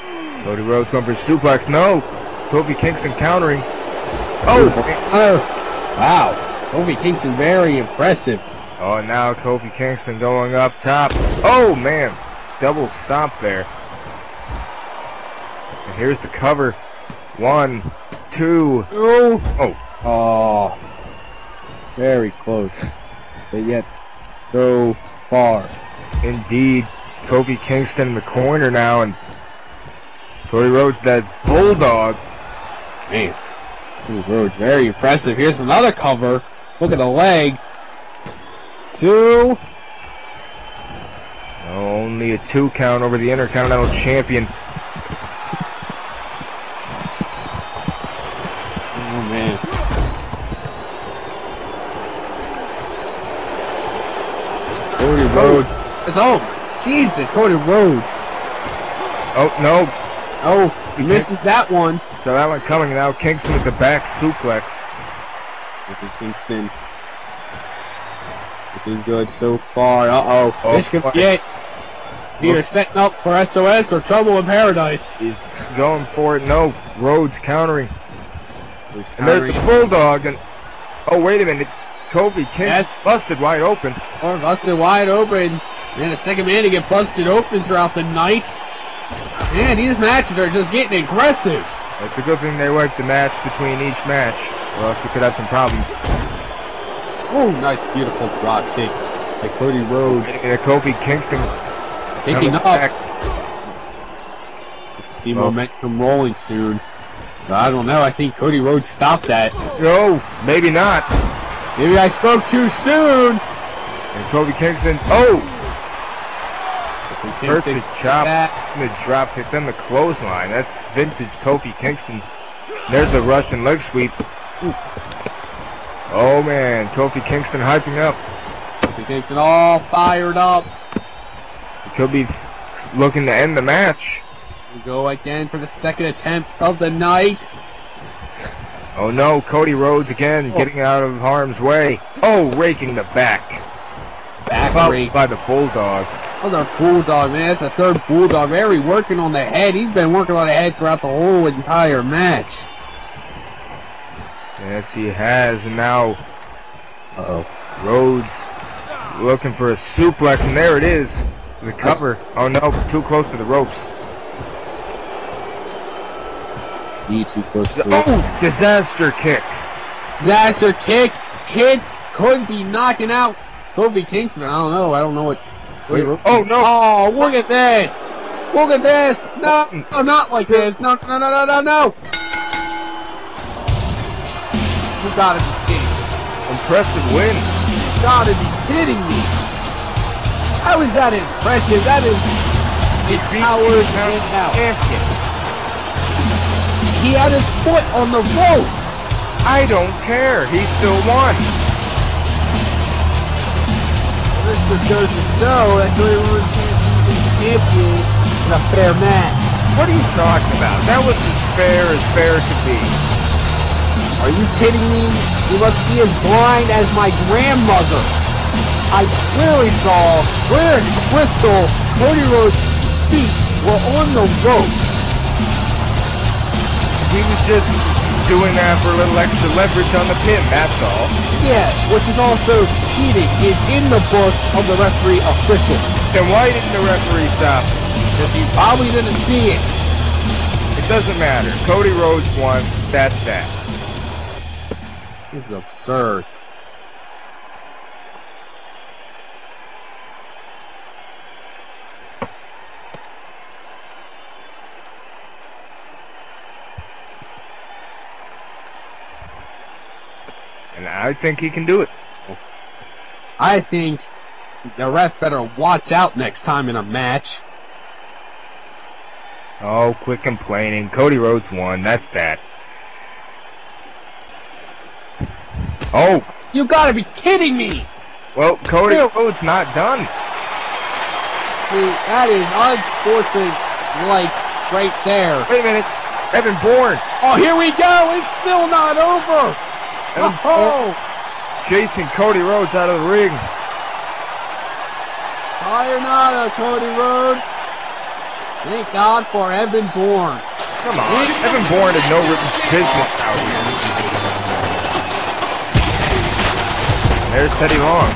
Cody Rhodes going for suplex. No, Kofi Kingston countering. Oh, oh. Wow, Kofi Kingston very impressive. Oh, and now Kofi Kingston going up top. Oh, man. Double stomp there. And here's the cover. One, two. Oh. Oh. Oh. Very close. But yet, so far. Indeed. Kofi Kingston in the corner now. And Cody Rhodes, that bulldog. Man. Cody Rhodes, very impressive. Here's another cover. Look at the leg. Two. Only a two count over the Intercontinental Champion. Oh man. Cody Rhodes. It's oh Jesus, Cody Rhodes. Oh no. Oh, he misses that one. So that one coming now. Kingston with the back suplex. With the Kingston. He's good so far. Uh-oh. Oh, this could be it. Either setting up for S O S or trouble in paradise. He's going for it. No. Rhodes countering. countering. And there's the bulldog. And oh, wait a minute. Kofi King yes. busted wide open. Or busted wide open. And the second man to get busted open throughout the night. Man, these matches are just getting aggressive. It's a good thing they work the match between each match, or else we could have some problems. Oh, nice, beautiful drop kick by Cody Rhodes. And Kofi Kingston picking up. Back. See oh. momentum rolling soon. I don't know. I think Cody Rhodes stopped that. No, maybe not. Maybe I spoke too soon. And Kofi Kingston. Oh, first the chop, then the drop kick, then the clothesline. That's vintage Kofi Kingston. There's the Russian leg sweep. Ooh. Oh man, Kofi Kingston hyping up. Kofi Kingston all fired up. He could be looking to end the match. We go again for the second attempt of the night. Oh no, Cody Rhodes again oh. getting out of harm's way. Oh, raking the back. Back rake by the bulldog. Oh, the bulldog, man, that's the third bulldog. Very working on the head. He's been working on the head throughout the whole entire match. Yes, he has. And now uh oh Rhodes looking for a suplex, and there it is. The cover. Oh no, too close to the ropes. He too close to the ropes. Oh, disaster kick. Disaster kick. Kids could be knocking out Kofi Kingston. I don't know. I don't know what. Wait, oh no. Oh, look at this. Look at this. No, no, not like this. No, no, no, no, no, no. You gotta be kidding me. Impressive win. You gotta be kidding me. How is that impressive? That is his powers and out. He had his foot on the rope. I don't care. He still won. This just goes to show that Cody Rhodes is champion in a fair match. What are you talking about? That was as fair as fair could be. Are you kidding me? You must be as blind as my grandmother. I clearly saw, clear as crystal, Cody Rhodes' feet were on the rope. He was just doing that for a little extra leverage on the pin, that's all. Yeah, which is also cheating. It's in the book of the referee official. Then why didn't the referee stop it? Because he probably didn't see it. It doesn't matter. Cody Rhodes won. That's that. This is absurd. And I think he can do it. I think the ref better watch out next time in a match. Oh, quit complaining. Cody Rhodes won. That's that. Oh! You gotta be kidding me! Well, Cody Rhodes not done. See, that is unfortunate, like, right there. Wait a minute. Evan Bourne. Oh, here we go. It's still not over. Evan oh. Chasing Cody Rhodes out of the ring. Sayonara, Cody Rhodes. Thank God for Evan Bourne. Come on. Thank Evan Bourne had no business out here. There's Teddy Long.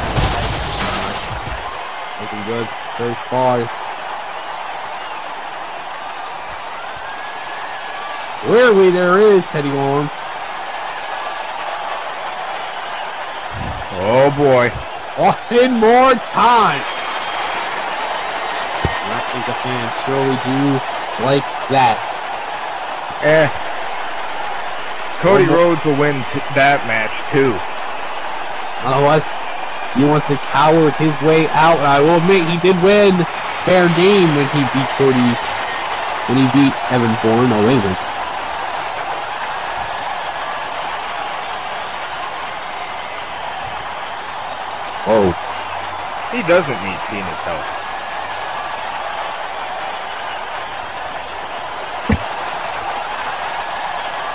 Looking good. Very far. Where we there is Teddy Long. Oh boy. One more time. I think the fans surely do like that. Eh. Cody oh, Rhodes will win t that match too. Unless he wants to coward his way out. I will admit he did win fair game when he beat Cody. When he beat Evan Bourne or Raven. Oh. He doesn't need Cena's help.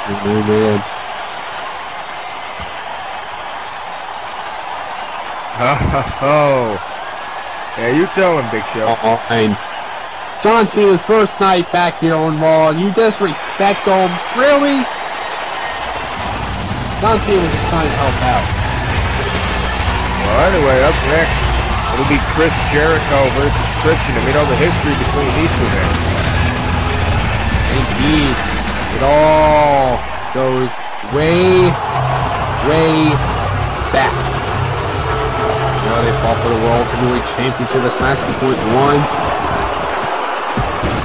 Oh, man. Ho, ho, ho. Yeah, you tell him, Big Show. Uh-oh, and John Cena's first night back here on Raw, and you disrespect him. Really? John Cena's trying to help out. Well, anyway, up next, it'll be Chris Jericho versus Christian, and we know the history between these two men. Indeed. It all goes way, way back. You know, they fought for the World Heavyweight Championship at Smashing Point one.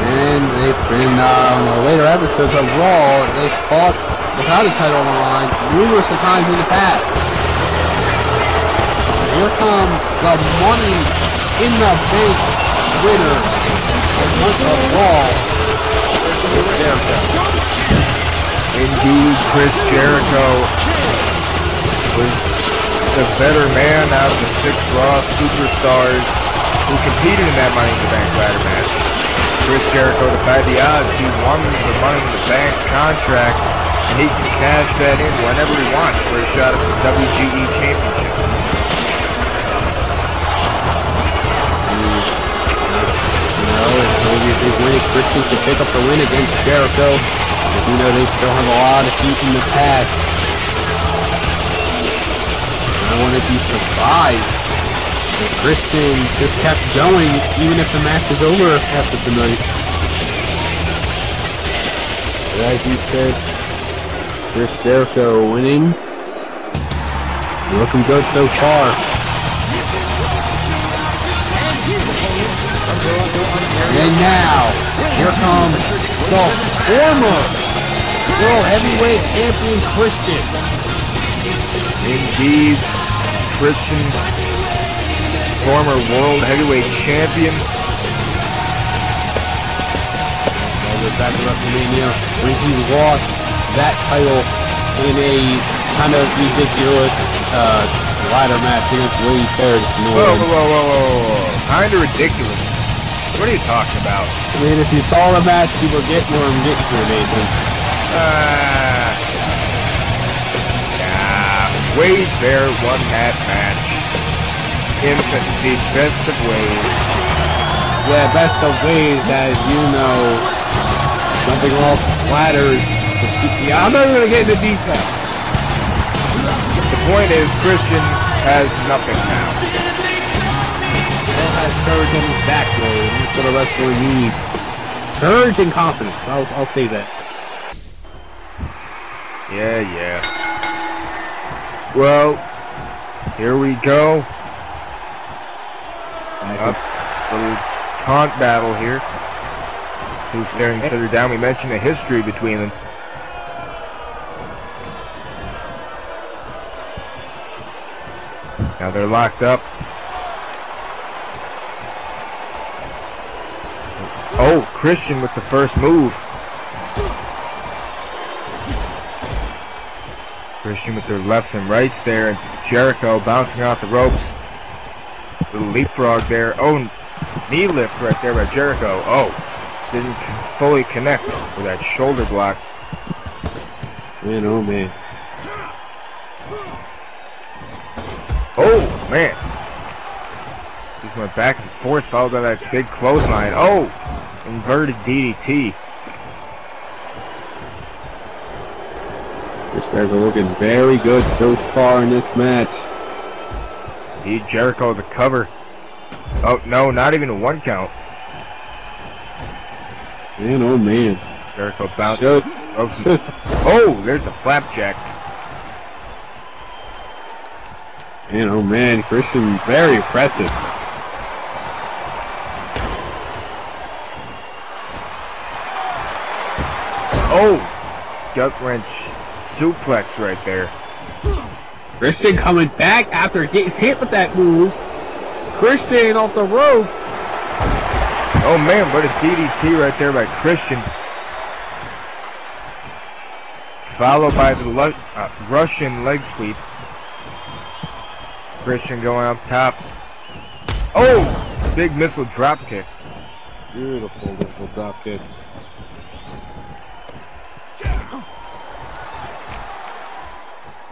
And they've been, um, on the later episodes of Raw, they fought without a title on the line numerous times in the past. Here comes the Money in the Bank winner of the Raw, Chris Jericho. Indeed, Chris Jericho was the better man out of the six Raw superstars who competed in that Money in the Bank ladder match. Chris Jericho, defied the odds, he won the Money in the Bank contract, and he can cash that in whenever he wants for a shot at the W G E Championship. They win it. Christian to pick up the win against Jericho. As you know, they still have a lot of heat in the past. I wouldn't be surprised if Christian just kept going, even if the match is over after tonight. But as you said, Chris Jericho winning. Looking good so far. And now, here comes the former World Heavyweight Champion Christian. Indeed, Christian, former World Heavyweight Champion. We're back to WrestleMania when he lost that title in a kind of ridiculous uh, ladder match against Wade Ferris. Whoa, whoa, whoa, whoa. Kind of ridiculous. What are you talking about? I mean, if you saw the match, you were getting where I'm getting to, Nathan. Uh, yeah, Wade Bear won that match. In the best of ways. The best of ways, as you know, something all flatters. I'm not even going to get into detail. The point is, Christian has nothing now. Surgeon back row for the wrestler needs. Surge in confidence. I'll I'll say that. Yeah, yeah. Well, here we go. Up, little taunt battle here. Two staring each other down. We mentioned the history between them. Now they're locked up. Oh, Christian with the first move. Christian with their lefts and rights there, and Jericho bouncing off the ropes. leapfrog there. Oh, knee lift right there by Jericho. Oh, didn't fully connect with that shoulder block. Man, oh man. Oh man. Just went back and forth, followed by that big clothesline. Oh, inverted D D T. These guys are looking very good so far in this match. Indeed, Jericho the cover. Oh no, not even a one count. Man, oh man. Jericho bounced. Oh, there's the flapjack. Man, oh man, Christian, very impressive. Oh, gut wrench suplex right there. Christian coming back after getting hit with that move. Christian off the ropes. Oh man, what a D D T right there by Christian. Followed by the le uh, Russian leg sweep. Christian going up top. Oh! Big missile drop kick. Beautiful missile drop kick.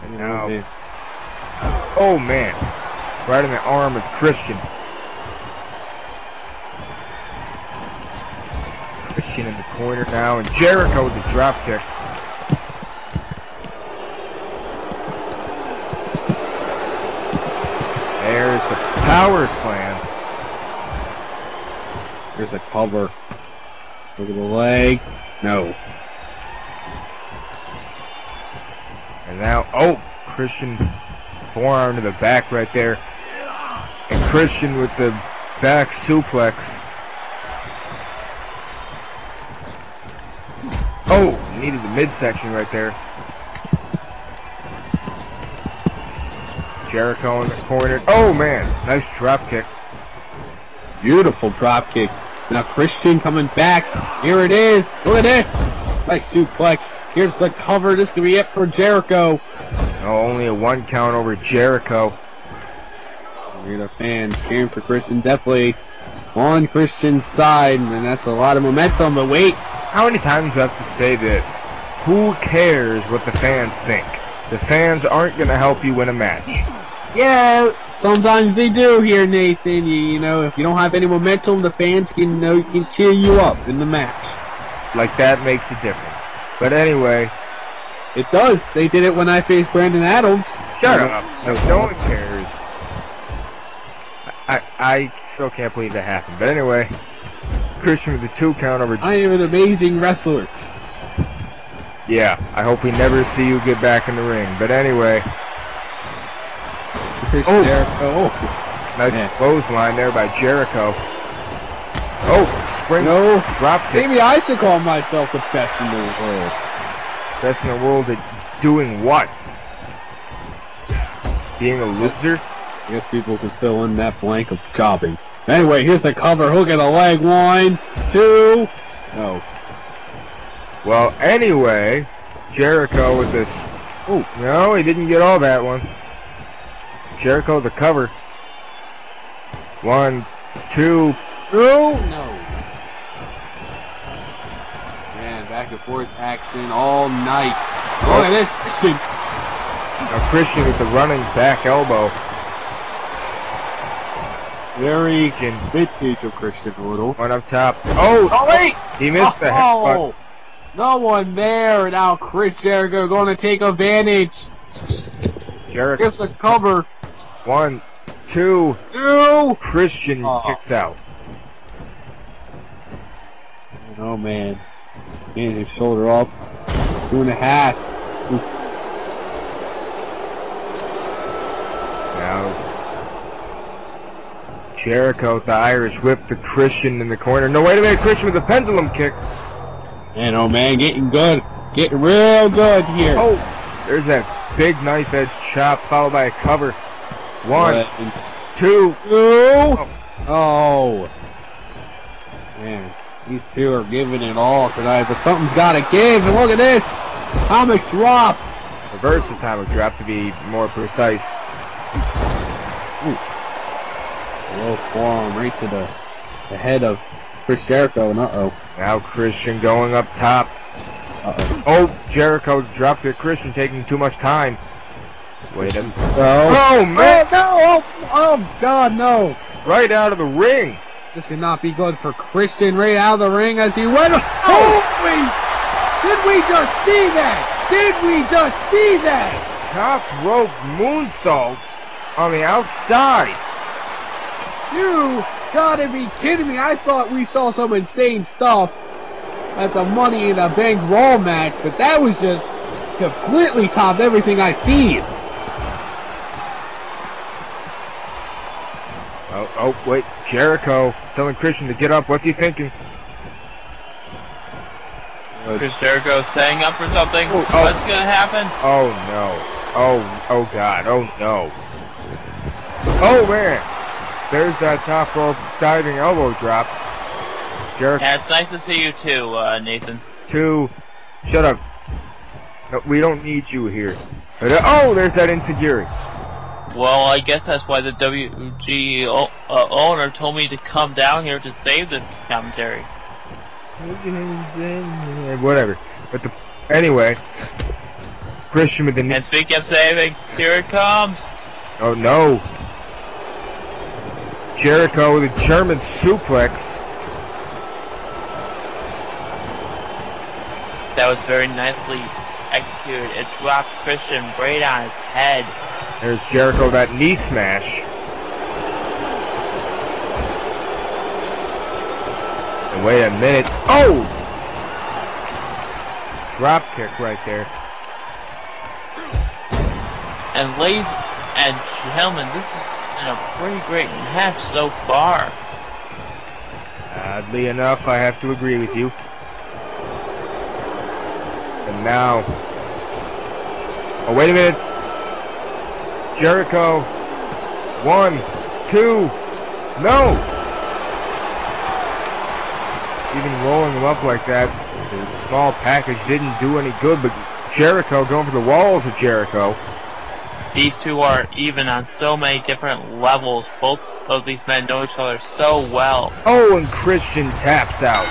And now, oh man, right in the arm of Christian. Christian in the corner now, and Jericho with the drop kick. There's the power slam. There's a cover. Look at the leg. No. And now, oh, Christian forearm to the back right there. And Christian with the back suplex. Oh, needed the midsection right there. Jericho in the corner. Oh, man, nice drop kick. Beautiful drop kick. Now Christian coming back. Here it is. Look at this. Nice suplex. Here's the cover. This could be it for Jericho. Oh, only a one count over Jericho. We're the fans cheering for Christian, definitely on Christian's side, and that's a lot of momentum. But wait, how many times do I have to say this? Who cares what the fans think? The fans aren't going to help you win a match. Yeah, sometimes they do here, Nathan. You, you know, if you don't have any momentum, the fans can, you know, can cheer you up in the match. Like that makes a difference. But anyway, it does. They did it when I faced Brandon Adams. Shut up. No, no one cares. I I still can't believe that happened. But anyway, Christian with the two count over. I am an amazing wrestler. Yeah, I hope we never see you get back in the ring. But anyway, oh, Jericho. Nice Man. Clothesline there by Jericho. Oh, spring no drop kick. Maybe I should call myself the best in the world. Best in the world at doing what? Being a loser? I guess people can fill in that blank of copy. Anyway, here's the cover. Hook at a leg. One, two. No. Well, anyway, Jericho with this. Oh, no, he didn't get all that one. Jericho the cover. One, two. Oh no! Man, back and forth action all night. Look at this, Christian. Now Christian with the running back elbow. Very bitchy to Christian a little. One up top. Oh! Oh wait! He missed oh, the headbutt. No one there. Now Chris Jericho going to take advantage. Jericho gets the cover. One, two, two. Christian oh. kicks out. Oh man, man, his shoulder off. Two and a half. Oof. Now, Jericho with the Irish whip to Christian in the corner. No, wait a minute, Christian with the pendulum kick. Man, oh man, getting good. Getting real good here. Oh, there's that big knife edge chop followed by a cover. One, uh, two. two. Oh. oh, man. These two are giving it all tonight, but something's got to give. And look at this, atomic drop. Reverse atomic drop to be more precise. Ooh. Oh, forearm right to the, the head of Chris Jericho, and uh-oh. Now Christian going up top. Uh-oh. Oh, Jericho dropped it. Christian taking too much time. Wait him. Oh, oh man! Oh, no! Oh, oh, God, no! Right out of the ring. This could not be good for Christian right out of the ring as he went. Oh, holy! Did we just see that? Did we just see that? Top rope moonsault on the outside. You gotta be kidding me. I thought we saw some insane stuff at the Money in the Bank Raw match, but that was just completely topped everything I've seen. Oh, oh, wait, Jericho telling Christian to get up. What's he thinking? Chris Jericho saying up or something? Oh, oh. What's gonna happen? Oh no. Oh, oh God. Oh no. Oh man. There's that top rope diving elbow drop. Jericho. Yeah, it's nice to see you too, uh, Nathan. Two. Shut up. No, we don't need you here. Oh, there's that insecurity. Well, I guess that's why the W G E uh, owner told me to come down here to save this commentary. Whatever. But the, anyway, Christian with the... And speaking of saving, here it comes. Oh, no. Jericho with a German suplex. That was very nicely executed. It dropped Christian right on his head. There's Jericho, that knee smash. And wait a minute. Oh! Drop kick right there. And ladies and gentlemen, this has been a pretty great match so far. Oddly enough, I have to agree with you. And now... Oh, wait a minute. Jericho, one, two, no! Even rolling him up like that, his small package didn't do any good, but Jericho going for the walls of Jericho. These two are even on so many different levels. Both of these men know each other so well. Oh, and Christian taps out.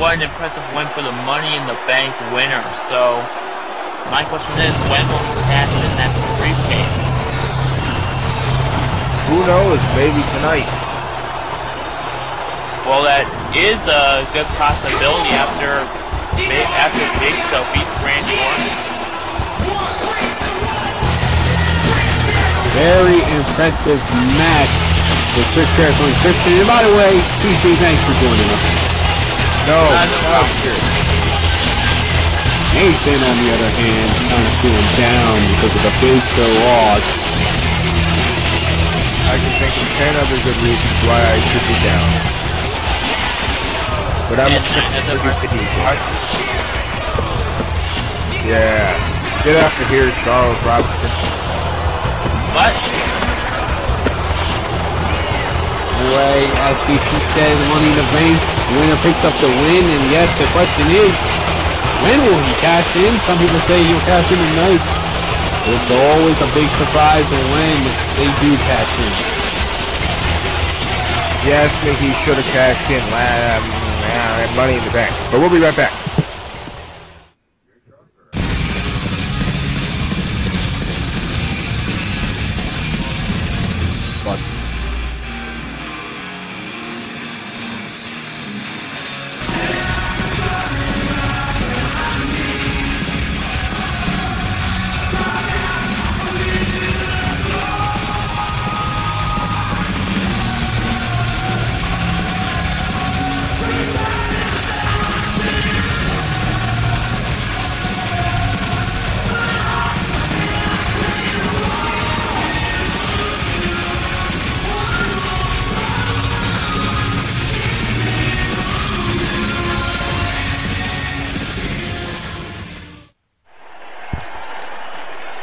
What an impressive win for the Money in the Bank winner, so... My question is, when will he cash in that briefcase? Who knows? Maybe tonight. Well, that is a good possibility after after Big Show beats Randy Orton. Very impressive match with Chris Jericho and Christian. And by the way, T J, thanks for joining us. No, I'm sure. Nathan, on the other hand, kind of feeling down because of the Big Show odds. I can think of ten other good reasons why I should be down. But I'm pretty good. Yeah. Get after here, Charles Robinson. What? Anyway, as D C said, Money in the Bank, the winner picks up the win, and yes, the question is, when will he cash in? Some people say he'll cash in tonight. It's always a big surprise when they do cash in. Yes, maybe he should have cashed in. Um, uh, Money in the Bank. But we'll be right back.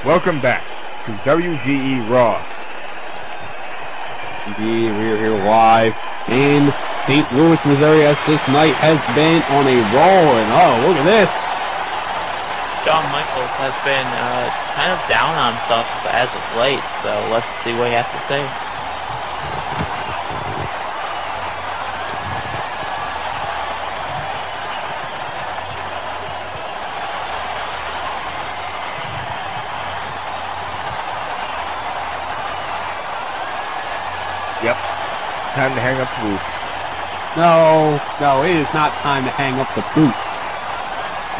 Welcome back to W G E Raw. Indeed, we are here live in Saint Louis, Missouri, as this night has been on a roll, and oh, look at this! Shawn Michaels has been uh, kind of down on stuff as of late, so let's see what he has to say. time to hang up the boots. No, no, it is not time to hang up the boots.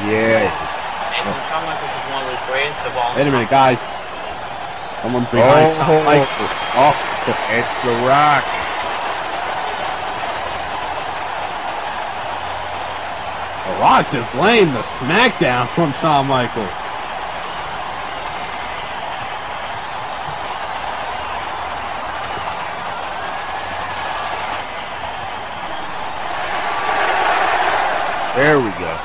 Yeah. Nathan, Shawn Michaels is one of the greatest of all. Wait a minute, guys. Someone's behind Shawn Michaels. Oh, it's The Rock. The Rock just laying the smackdown from Shawn Michaels. There we go.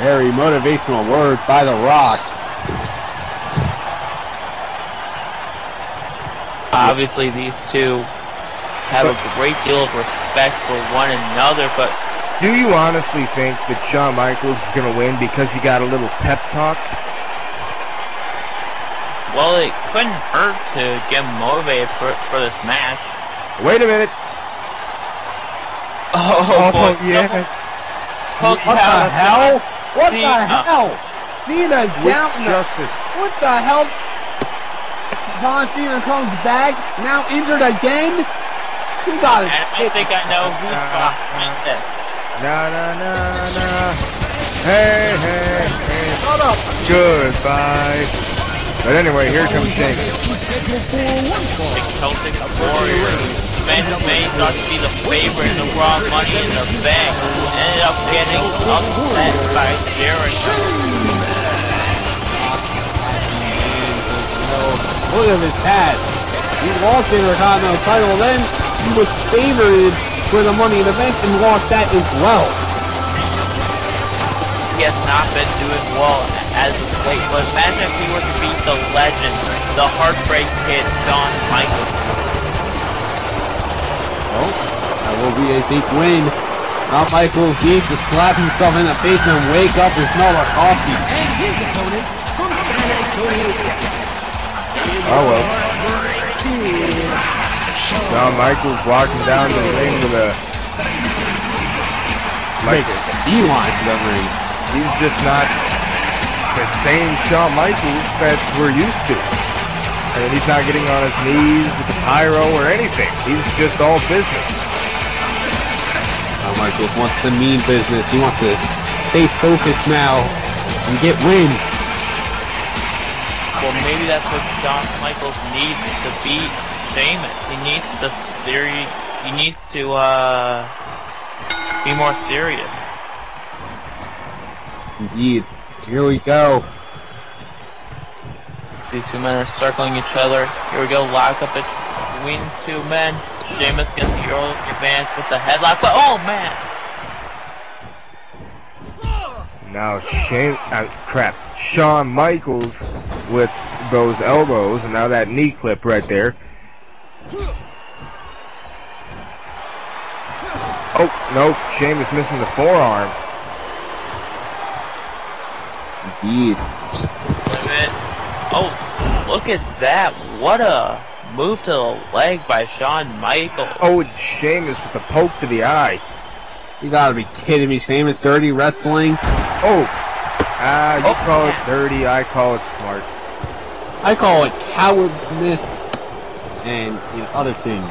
Very motivational words by The Rock. Obviously these two have a great deal of respect for one another, but do you honestly think that Shawn Michaels is going to win because he got a little pep talk? Well, it couldn't hurt to get motivated for, for this match. Wait a minute. Oh, oh boy. Yes. No. What, what the hell? What Cena. the hell? Cena's down there. What the hell? John Cena comes back, now injured again? You got it. I think I know who's got this. Na na na na. Hey hey hey. Shut up. Goodbye. But anyway, here comes Shane. Celtic Warriors. Fans may thought to be the favorite in the Raw Money in the Bank. Ended up getting upset by Jericho. Look at his hat. He lost the Intercontinental title, then he was favored for the Money in the Bank and lost that as well. He has not been doing well as of late, but imagine if he were to beat the legend, the Heartbreak Kid, Shawn Michaels. Well, that will be a big win. Now Michaels needs to slap himself in the face and wake up and smell the coffee. And his opponent from San Antonio, Texas. Oh well. Shawn Michaels walking down the ring with a like beeline to the ring. He's just not the same Shawn Michaels that we're used to. I mean, he's not getting on his knees with the pyro or anything. He's just all business. Shawn Michaels wants the mean business. He wants to stay focused now and get wins. Well, maybe that's what Shawn Michaels needs to be. Sheamus. He needs the theory. He needs to uh, be more serious. Indeed. Here we go. These two men are circling each other. Here we go. Lock up between two men. Sheamus gets the early advance with the headlock. But oh man! Now Shane, uh, crap. Shawn Michaels with those elbows, and now that knee clip right there. Oh, no, Sheamus missing the forearm. Indeed. Oh, look at that. What a move to the leg by Shawn Michaels. Oh, and Sheamus with a poke to the eye. You gotta be kidding me, Sheamus. Dirty wrestling. Oh, ah, you oh, call man. it dirty, I call it smart. I call it cowardness. And you know, other things,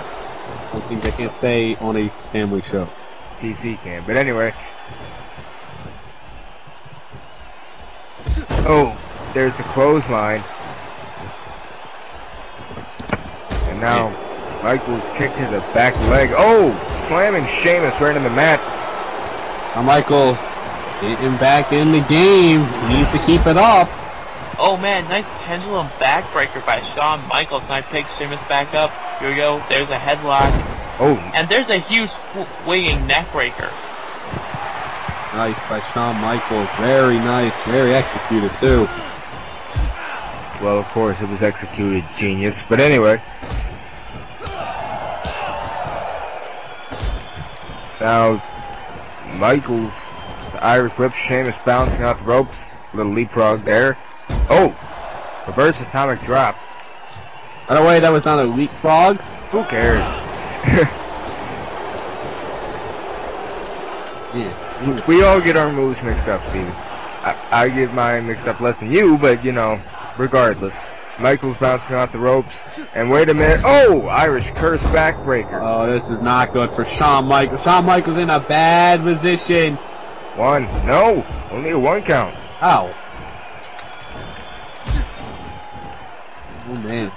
those things I can't say on a family show. T C can, but anyway. Oh, there's the clothesline, and now yeah. Michaels kicked to the back leg. Oh, slamming Sheamus right in the mat. Now Michaels getting back in the game. He needs to keep it up. Oh man, nice pendulum backbreaker by Shawn Michaels. And I picked Sheamus back up. Here we go. There's a headlock. Oh. And there's a huge swinging neckbreaker. Nice by Shawn Michaels. Very nice. Very executed too. Well, of course it was executed, genius. But anyway. Now, Michaels, the Irish whip. Sheamus bouncing off the ropes. Little leapfrog there. Oh! Reverse atomic drop. By the way, that was not a leapfrog. Who cares? Yeah. We all get our moves mixed up, Steve. I, I get mine mixed up less than you, but, you know, regardless. Michael's bouncing off the ropes, and wait a minute. Oh, Irish curse backbreaker. Oh, this is not good for Shawn Michaels. Shawn Michaels in a bad position. One. No, only a one count. Ow. Oh, man.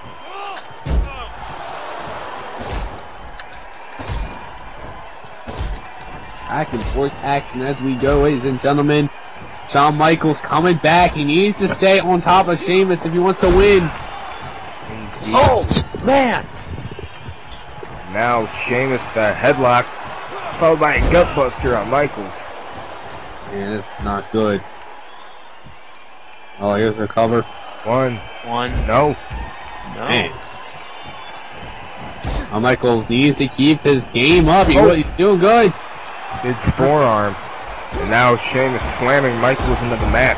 Back and forth action as we go, ladies and gentlemen. Shawn Michaels coming back. He needs to stay on top of Sheamus if he wants to win. Indeed. Oh, man. Now Sheamus the headlock, followed by a gutbuster on Michaels. Man, this is not good. Oh, here's the cover. One. One. No. No. Man. Now Michaels needs to keep his game up. He, oh. He's doing good. Big forearm. And now Sheamus slamming Michaels into the mat.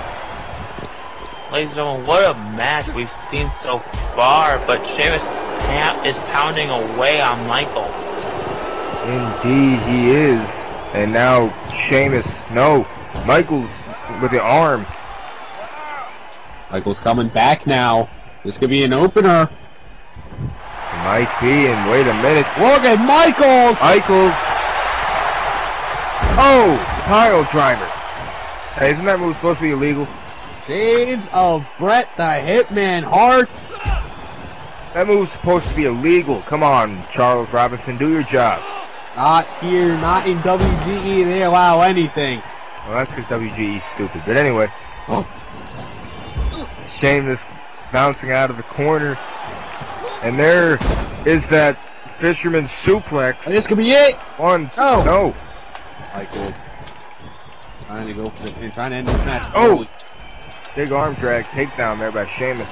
Ladies and gentlemen, what a match we've seen so far, but Sheamus is pounding away on Michaels. Indeed he is. And now Sheamus, no, Michaels with the arm. Michaels coming back now. This could be an opener. It might be, and wait a minute. Look at Michaels! Michaels. Oh! Pile driver! Hey, isn't that move supposed to be illegal? Saves of Brett the Hitman Hart! That move's supposed to be illegal. Come on, Charles Robinson, do your job. Not here, not in W G E, they allow anything. Well, that's because W G E's stupid, but anyway. Oh. Sheamus bouncing out of the corner. And there is that fisherman suplex. Oh, this could be it! One, oh. No. Michaels trying to go for the pin, trying to end this match. Oh! Big arm drag takedown there by Sheamus.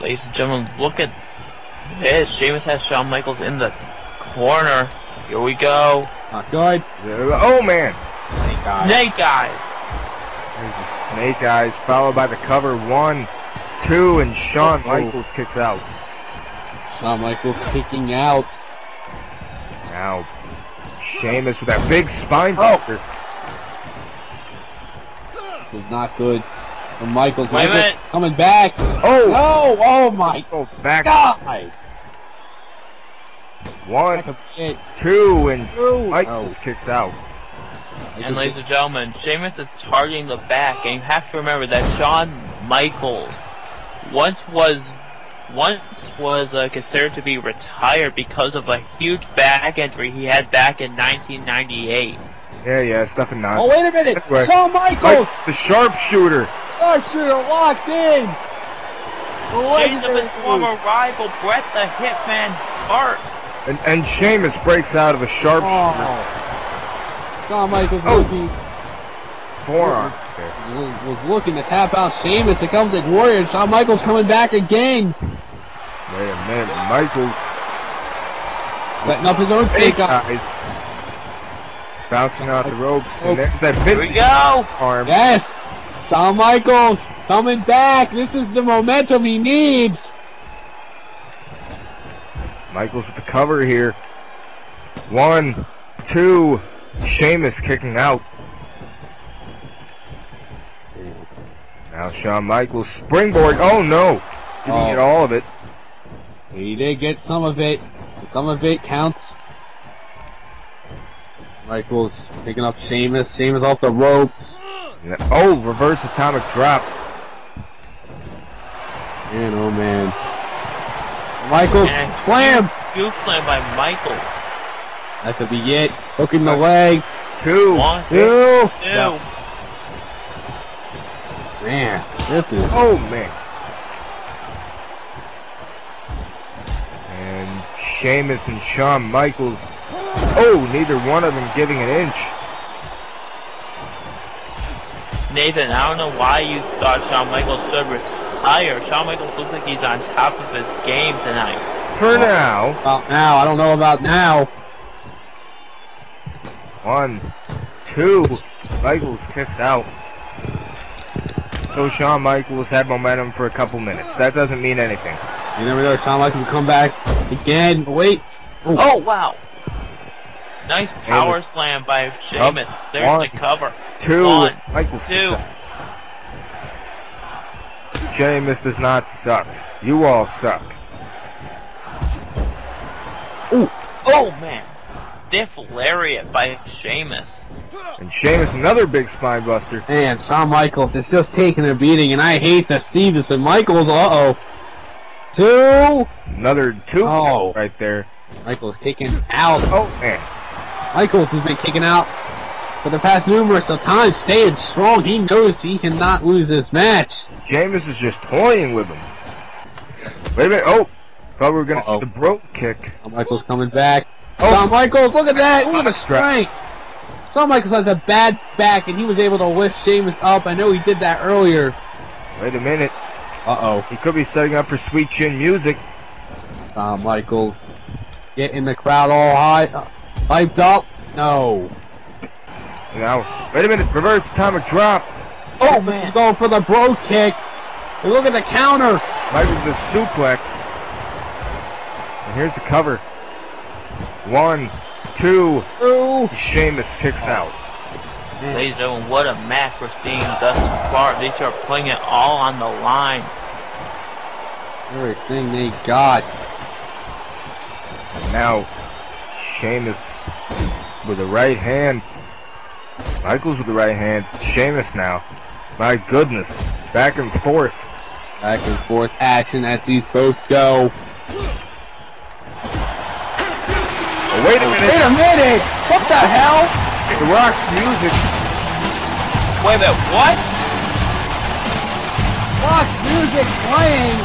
Ladies and gentlemen, look at this. Sheamus has Shawn Michaels in the corner. Here we go. Not good. Oh man! Snake eyes. Snake eyes! There's the snake eyes followed by the cover. One, two, and Shawn oh. Michaels kicks out. Shawn Michaels kicking out. Now, Sheamus with that big spine buster. Oh. This is not good. And Michaels coming back. Oh! Oh! Oh my! Oh, back. God! One, two, and two. Michaels oh. kicks out. And ladies and gentlemen, Sheamus is targeting the back, and you have to remember that Shawn Michaels once was. Once was uh, considered to be retired because of a huge back injury he had back in nineteen ninety-eight. Yeah, yeah, stuff and not. Oh, wait a minute! Anyway, Shawn Michaels! Like the sharpshooter! Sharpshooter locked in! James of his former rival, Brett the Hitman Hart. And, and Sheamus breaks out of a sharpshooter. Oh. Shawn Michaels oh. looking. Forearm. Was, was looking to tap out Sheamus. It comes at Warrior. Shawn Michaels coming back again. Wait a minute, Michaels setting up his own fake eyes. Bouncing out the ropes, and there's that big arm. Yes! Shawn Michaels coming back! This is the momentum he needs! Michaels with the cover here. One, two, Sheamus kicking out. Now Shawn Michaels springboard. Oh no! Didn't oh. get all of it. He did get some of it. Some of it counts. Michaels picking up Sheamus. Sheamus off the ropes. And then, oh, reverse atomic drop. Man, oh man. Michaels slammed. Scoop slam by Michaels. That could be it. Hooking the leg. Two. One, two. Two. No. Man, this is. Oh man. Sheamus and Shawn Michaels. Oh, neither one of them giving an inch. Nathan, I don't know why you thought Shawn Michaels should retire. Shawn Michaels looks like he's on top of his game tonight. For well, now. About now, I don't know about now. One, two, Michaels kicks out. So Shawn Michaels had momentum for a couple minutes. That doesn't mean anything. You never know, Shawn Michaels will come back again. Wait. Oh, oh wow. Nice power slam by Sheamus. There's one, the cover. Two. One, two. Sheamus does not suck. You all suck. Ooh. Oh, man. Stiff lariat by Sheamus. And Sheamus, another big spine buster. Man, Shawn Michaels is just taking a beating, and I hate that Steve is in Michaels. Uh-oh. Two. Another two oh. right there. Michaels kicking out. Oh, man. Michaels has been kicking out for the past numerous of times, staying strong. He knows he cannot lose this match. Sheamus is just toying with him. Wait a minute. Oh. Thought we were going to uh-oh. see the broke kick. Shawn Michaels coming back. Oh. Shawn Michaels, look at that. Look at the strength. Shawn Michaels has a bad back, and he was able to lift Sheamus up. I know he did that earlier. Wait a minute. Uh-oh. He could be setting up for Sweet Chin Music. Shawn Michaels getting the crowd all high, uh, hyped up. No. Now, wait a minute. Reverse time of drop. Oh, oh man. He's going for the bro kick. And look at the counter. Might be the suplex. And here's the cover. One, two. Two. Sheamus kicks out. Ladies and gentlemen, what a match we're seeing thus far. These are playing it all on the line. Everything they got. Now, Sheamus with the right hand. Michaels with the right hand. Sheamus now. My goodness. Back and forth. Back and forth action as these both go. Oh, wait a minute. Wait a minute. What the hell? The Rock's music. Wait a minute. What? Rock's music playing.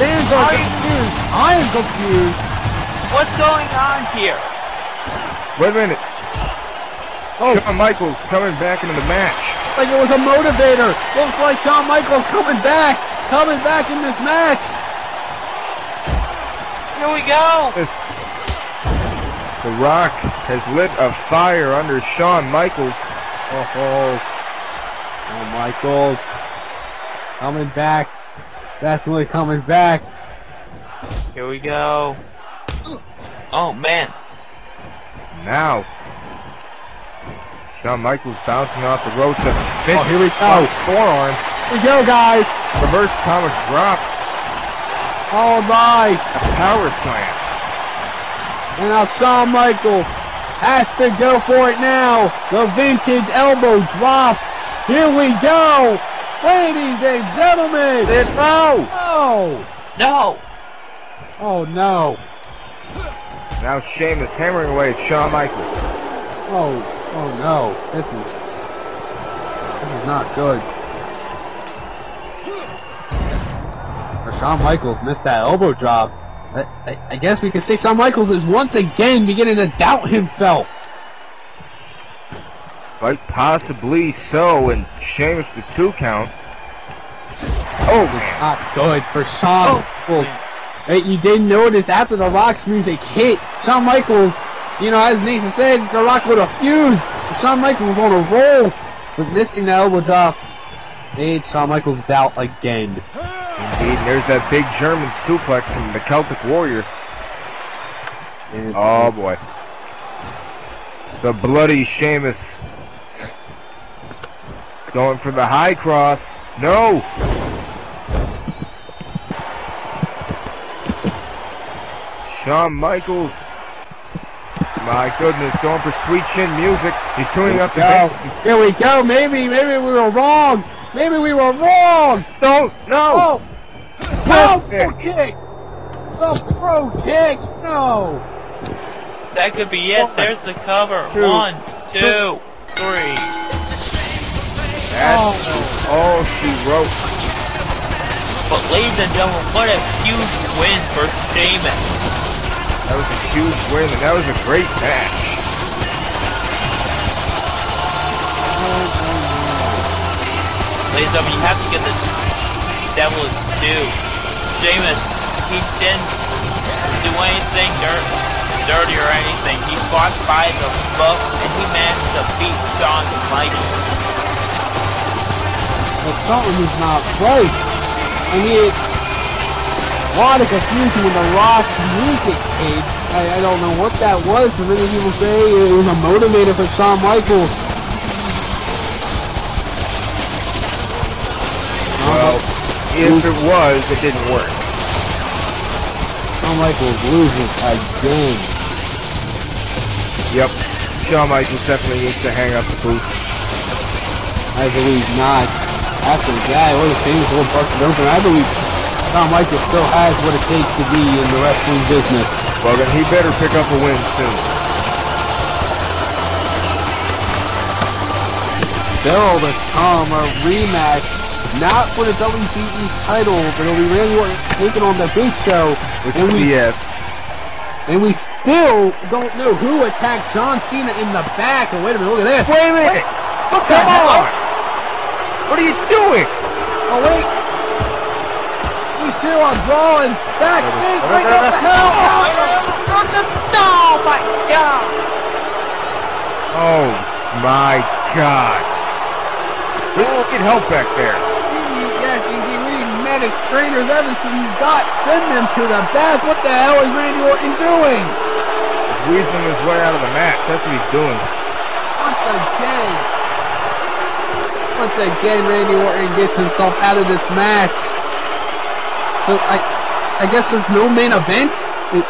Fans are confused. I am confused. What's going on here? Wait a minute. Oh. Shawn Michaels coming back into the match. Like it was a motivator. Looks like Shawn Michaels coming back. Coming back in this match. Here we go. This, the Rock has lit a fire under Shawn Michaels. Oh, oh. Oh, Michaels. Coming back. That's really coming back. Here we go. Oh, man. Now. Shawn Michaels bouncing off the ropes. Oh, here we go. Forearm. Here we go, guys. Reverse power drop. Oh, my. A power slam. And now Shawn Michaels has to go for it now. The vintage elbow drop. Here we go. Ladies and gentlemen, it's no! No! No! Oh no! Now Sheamus hammering away at Shawn Michaels. Oh, oh no! This is this is not good. Shawn Michaels missed that elbow drop. I, I, I guess we could say Shawn Michaels is once again beginning to doubt himself. Like possibly so, and Sheamus the two count. Oh, man. Not good for Shawn. Oh, well, you didn't notice after the Rock's music hit, Shawn Michaels, you know, as Nathan said, the Rock would have fused. Shawn Michaels was on a roll, but missing the elbow drop made Shawn Michaels doubt again. Indeed, there's that big German suplex from the Celtic Warrior. And oh boy, the bloody Sheamus. Going for the high cross. No! Shawn Michaels. My goodness, going for Sweet Chin Music. He's tuning up the band. Here we go. Maybe, maybe we were wrong. Maybe we were wrong. No, no. No pro kick. The pro kick. No. That could be it. There's the cover. Two. One, two, three. That's oh. all she wrote. But ladies and gentlemen, what a huge win for Sheamus. That was a huge win, and that was a great match. Ladies and gentlemen, you have to get the devil's due. Sheamus, he didn't do anything dirty or anything. He fought by the book, and he managed to beat Shawn Michaels. Something is not right. I mean, lot of confusion with The Rock's music cage. I, I don't know what that was, but many people say it was a motivator for Shawn Michaels. Well, if it was, it didn't work. Shawn Michaels loses again. Yep, Shawn Michaels definitely needs to hang up the boots. I believe not. After that, what a thing, what busted open. I believe Shawn Michaels still has what it takes to be in the wrestling business. Well, then he better pick up a win soon. Bill to come, a rematch, not for the W G E title, but it'll be Randy Orton taking on The Big Show. Which is B S. And we still don't know who attacked John Cena in the back. Oh, wait a minute, look at this. Wait a minute. What? Come on. What are you doing? Oh, wait. Two on Raw and back. Big, wait, what the hell? Oh my God! Oh my God! Who will get help back there? Yes, indeed. We need medics, trainers, everything you've got. Send them to the back. What the hell is Randy Orton doing? He's weaseling his way out of the match. That's what he's doing. Once again, once again, Randy Orton gets himself out of this match. So I, I guess there's no main event. It...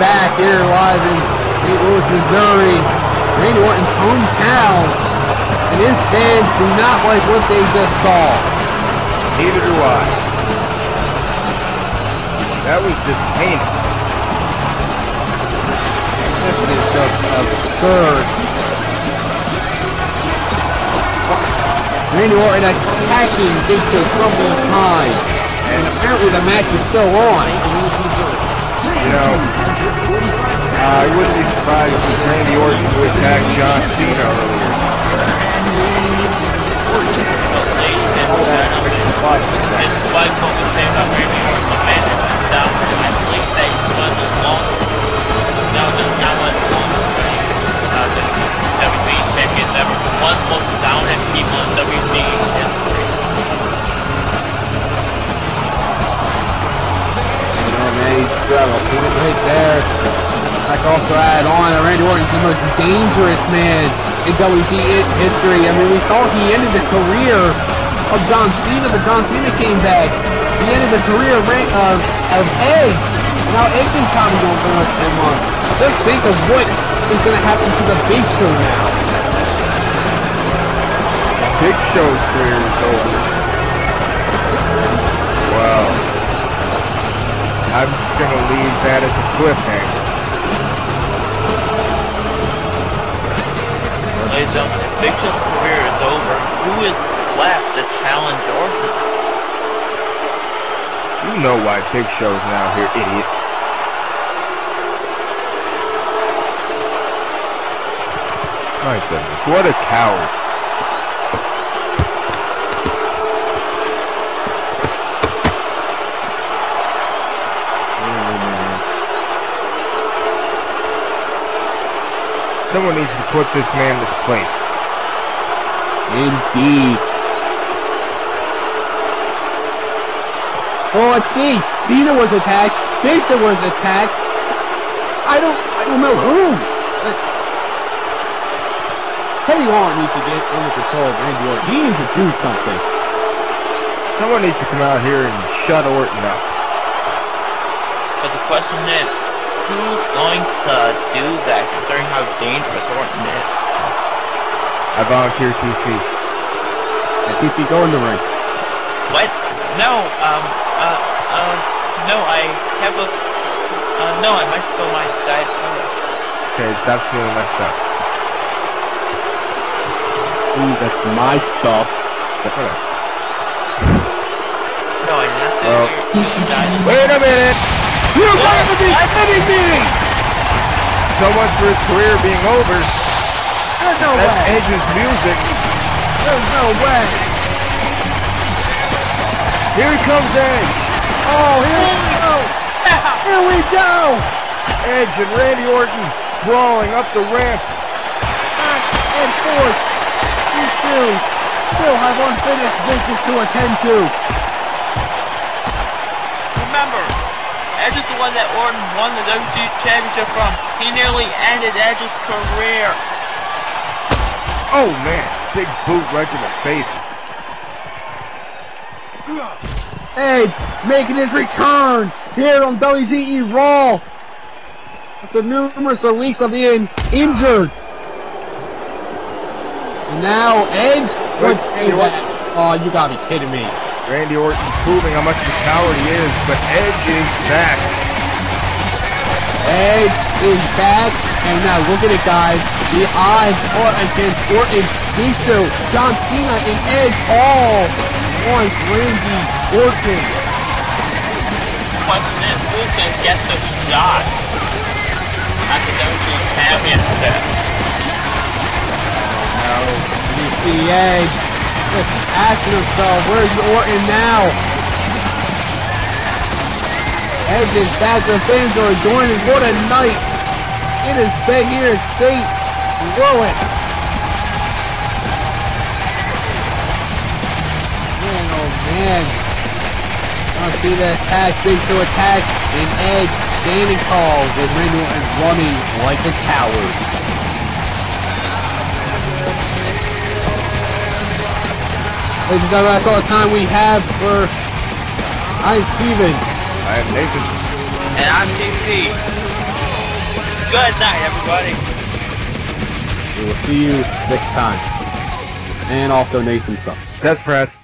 Back here live in Saint Louis, Missouri, Randy Orton's hometown, and his fans do not like what they just saw. Neither do I. That was just heinous. This is just absurd. Randy Orton attacking gives him trouble in time, and apparently the match is still on. You know, uh, I wouldn't be surprised if Randy Orton would attack John Cena earlier. Right there. I can also add on that Randy Orton's the most dangerous man in W W E history. I mean, we thought he ended the career of John Cena, but John Cena came back. He ended the career of, of, of Edge. Now Edge is probably going for much more months. Just think of what is going to happen to The Big Show now. Big Show's career is over. Wow. I'm just going to leave that as a cliffhanger. Ladies and gentlemen, Big Show's career is over. Who is left to challenge Orton? You know why Big Show's now here, idiot. My goodness, what a coward. Someone needs to put this man in his place. Indeed. Well, let's see. Cena was attacked. Jason was attacked. I don't, I don't know who. Teddy Long needs to get under control of Randy Orton. He needs to do something. Someone needs to come out here and shut Orton up. But the question is, who's going to do that considering how dangerous Orton is? I volunteer T C. I think you go in the ring. What? No, um, uh, uh, no, I have a, uh, no, I must go my diet soda. Okay, that's really messed up. Ooh, that's my stuff. That's what I... No, I have to well. Wait a minute! You're going to be committee meeting! So much for his career being over. There's no way. That's Edge's music. There's no way. Here he comes, Edge. Oh, here we go. Here we go. Edge and Randy Orton crawling up the ramp. Back and forth. These two still have unfinished business to attend to. Remember, Edge is the one that Orton won the W G E Championship from. He nearly ended Edge's career. Oh man, big boot right to the face. Edge making his return here on W G E Raw. After numerous weeks of being injured. And now Edge, which oh, you gotta be kidding me. Randy Orton's proving how much of a coward he is, but Edge is back. Edge is back, and now look at it, guys. The odds are against Orton, these two, John Cena, and Edge, all on Randy Orton. Once this weekend gets a shot at the W G E Championship. Oh, you see Edge. Just asking himself, where's Orton now? Edge is back, the fans are joining. What a night! It is big here at Saint Louis. Man, oh man. I see that attack, Big Show attack, and Edge standing tall with Randy Orton running like a coward. Ladies and gentlemen, that's all the time we have for... I'm Steven. I am Nathan. And I'm T C. Good night, everybody. We will see you next time. And also Nathan stuff. Test press.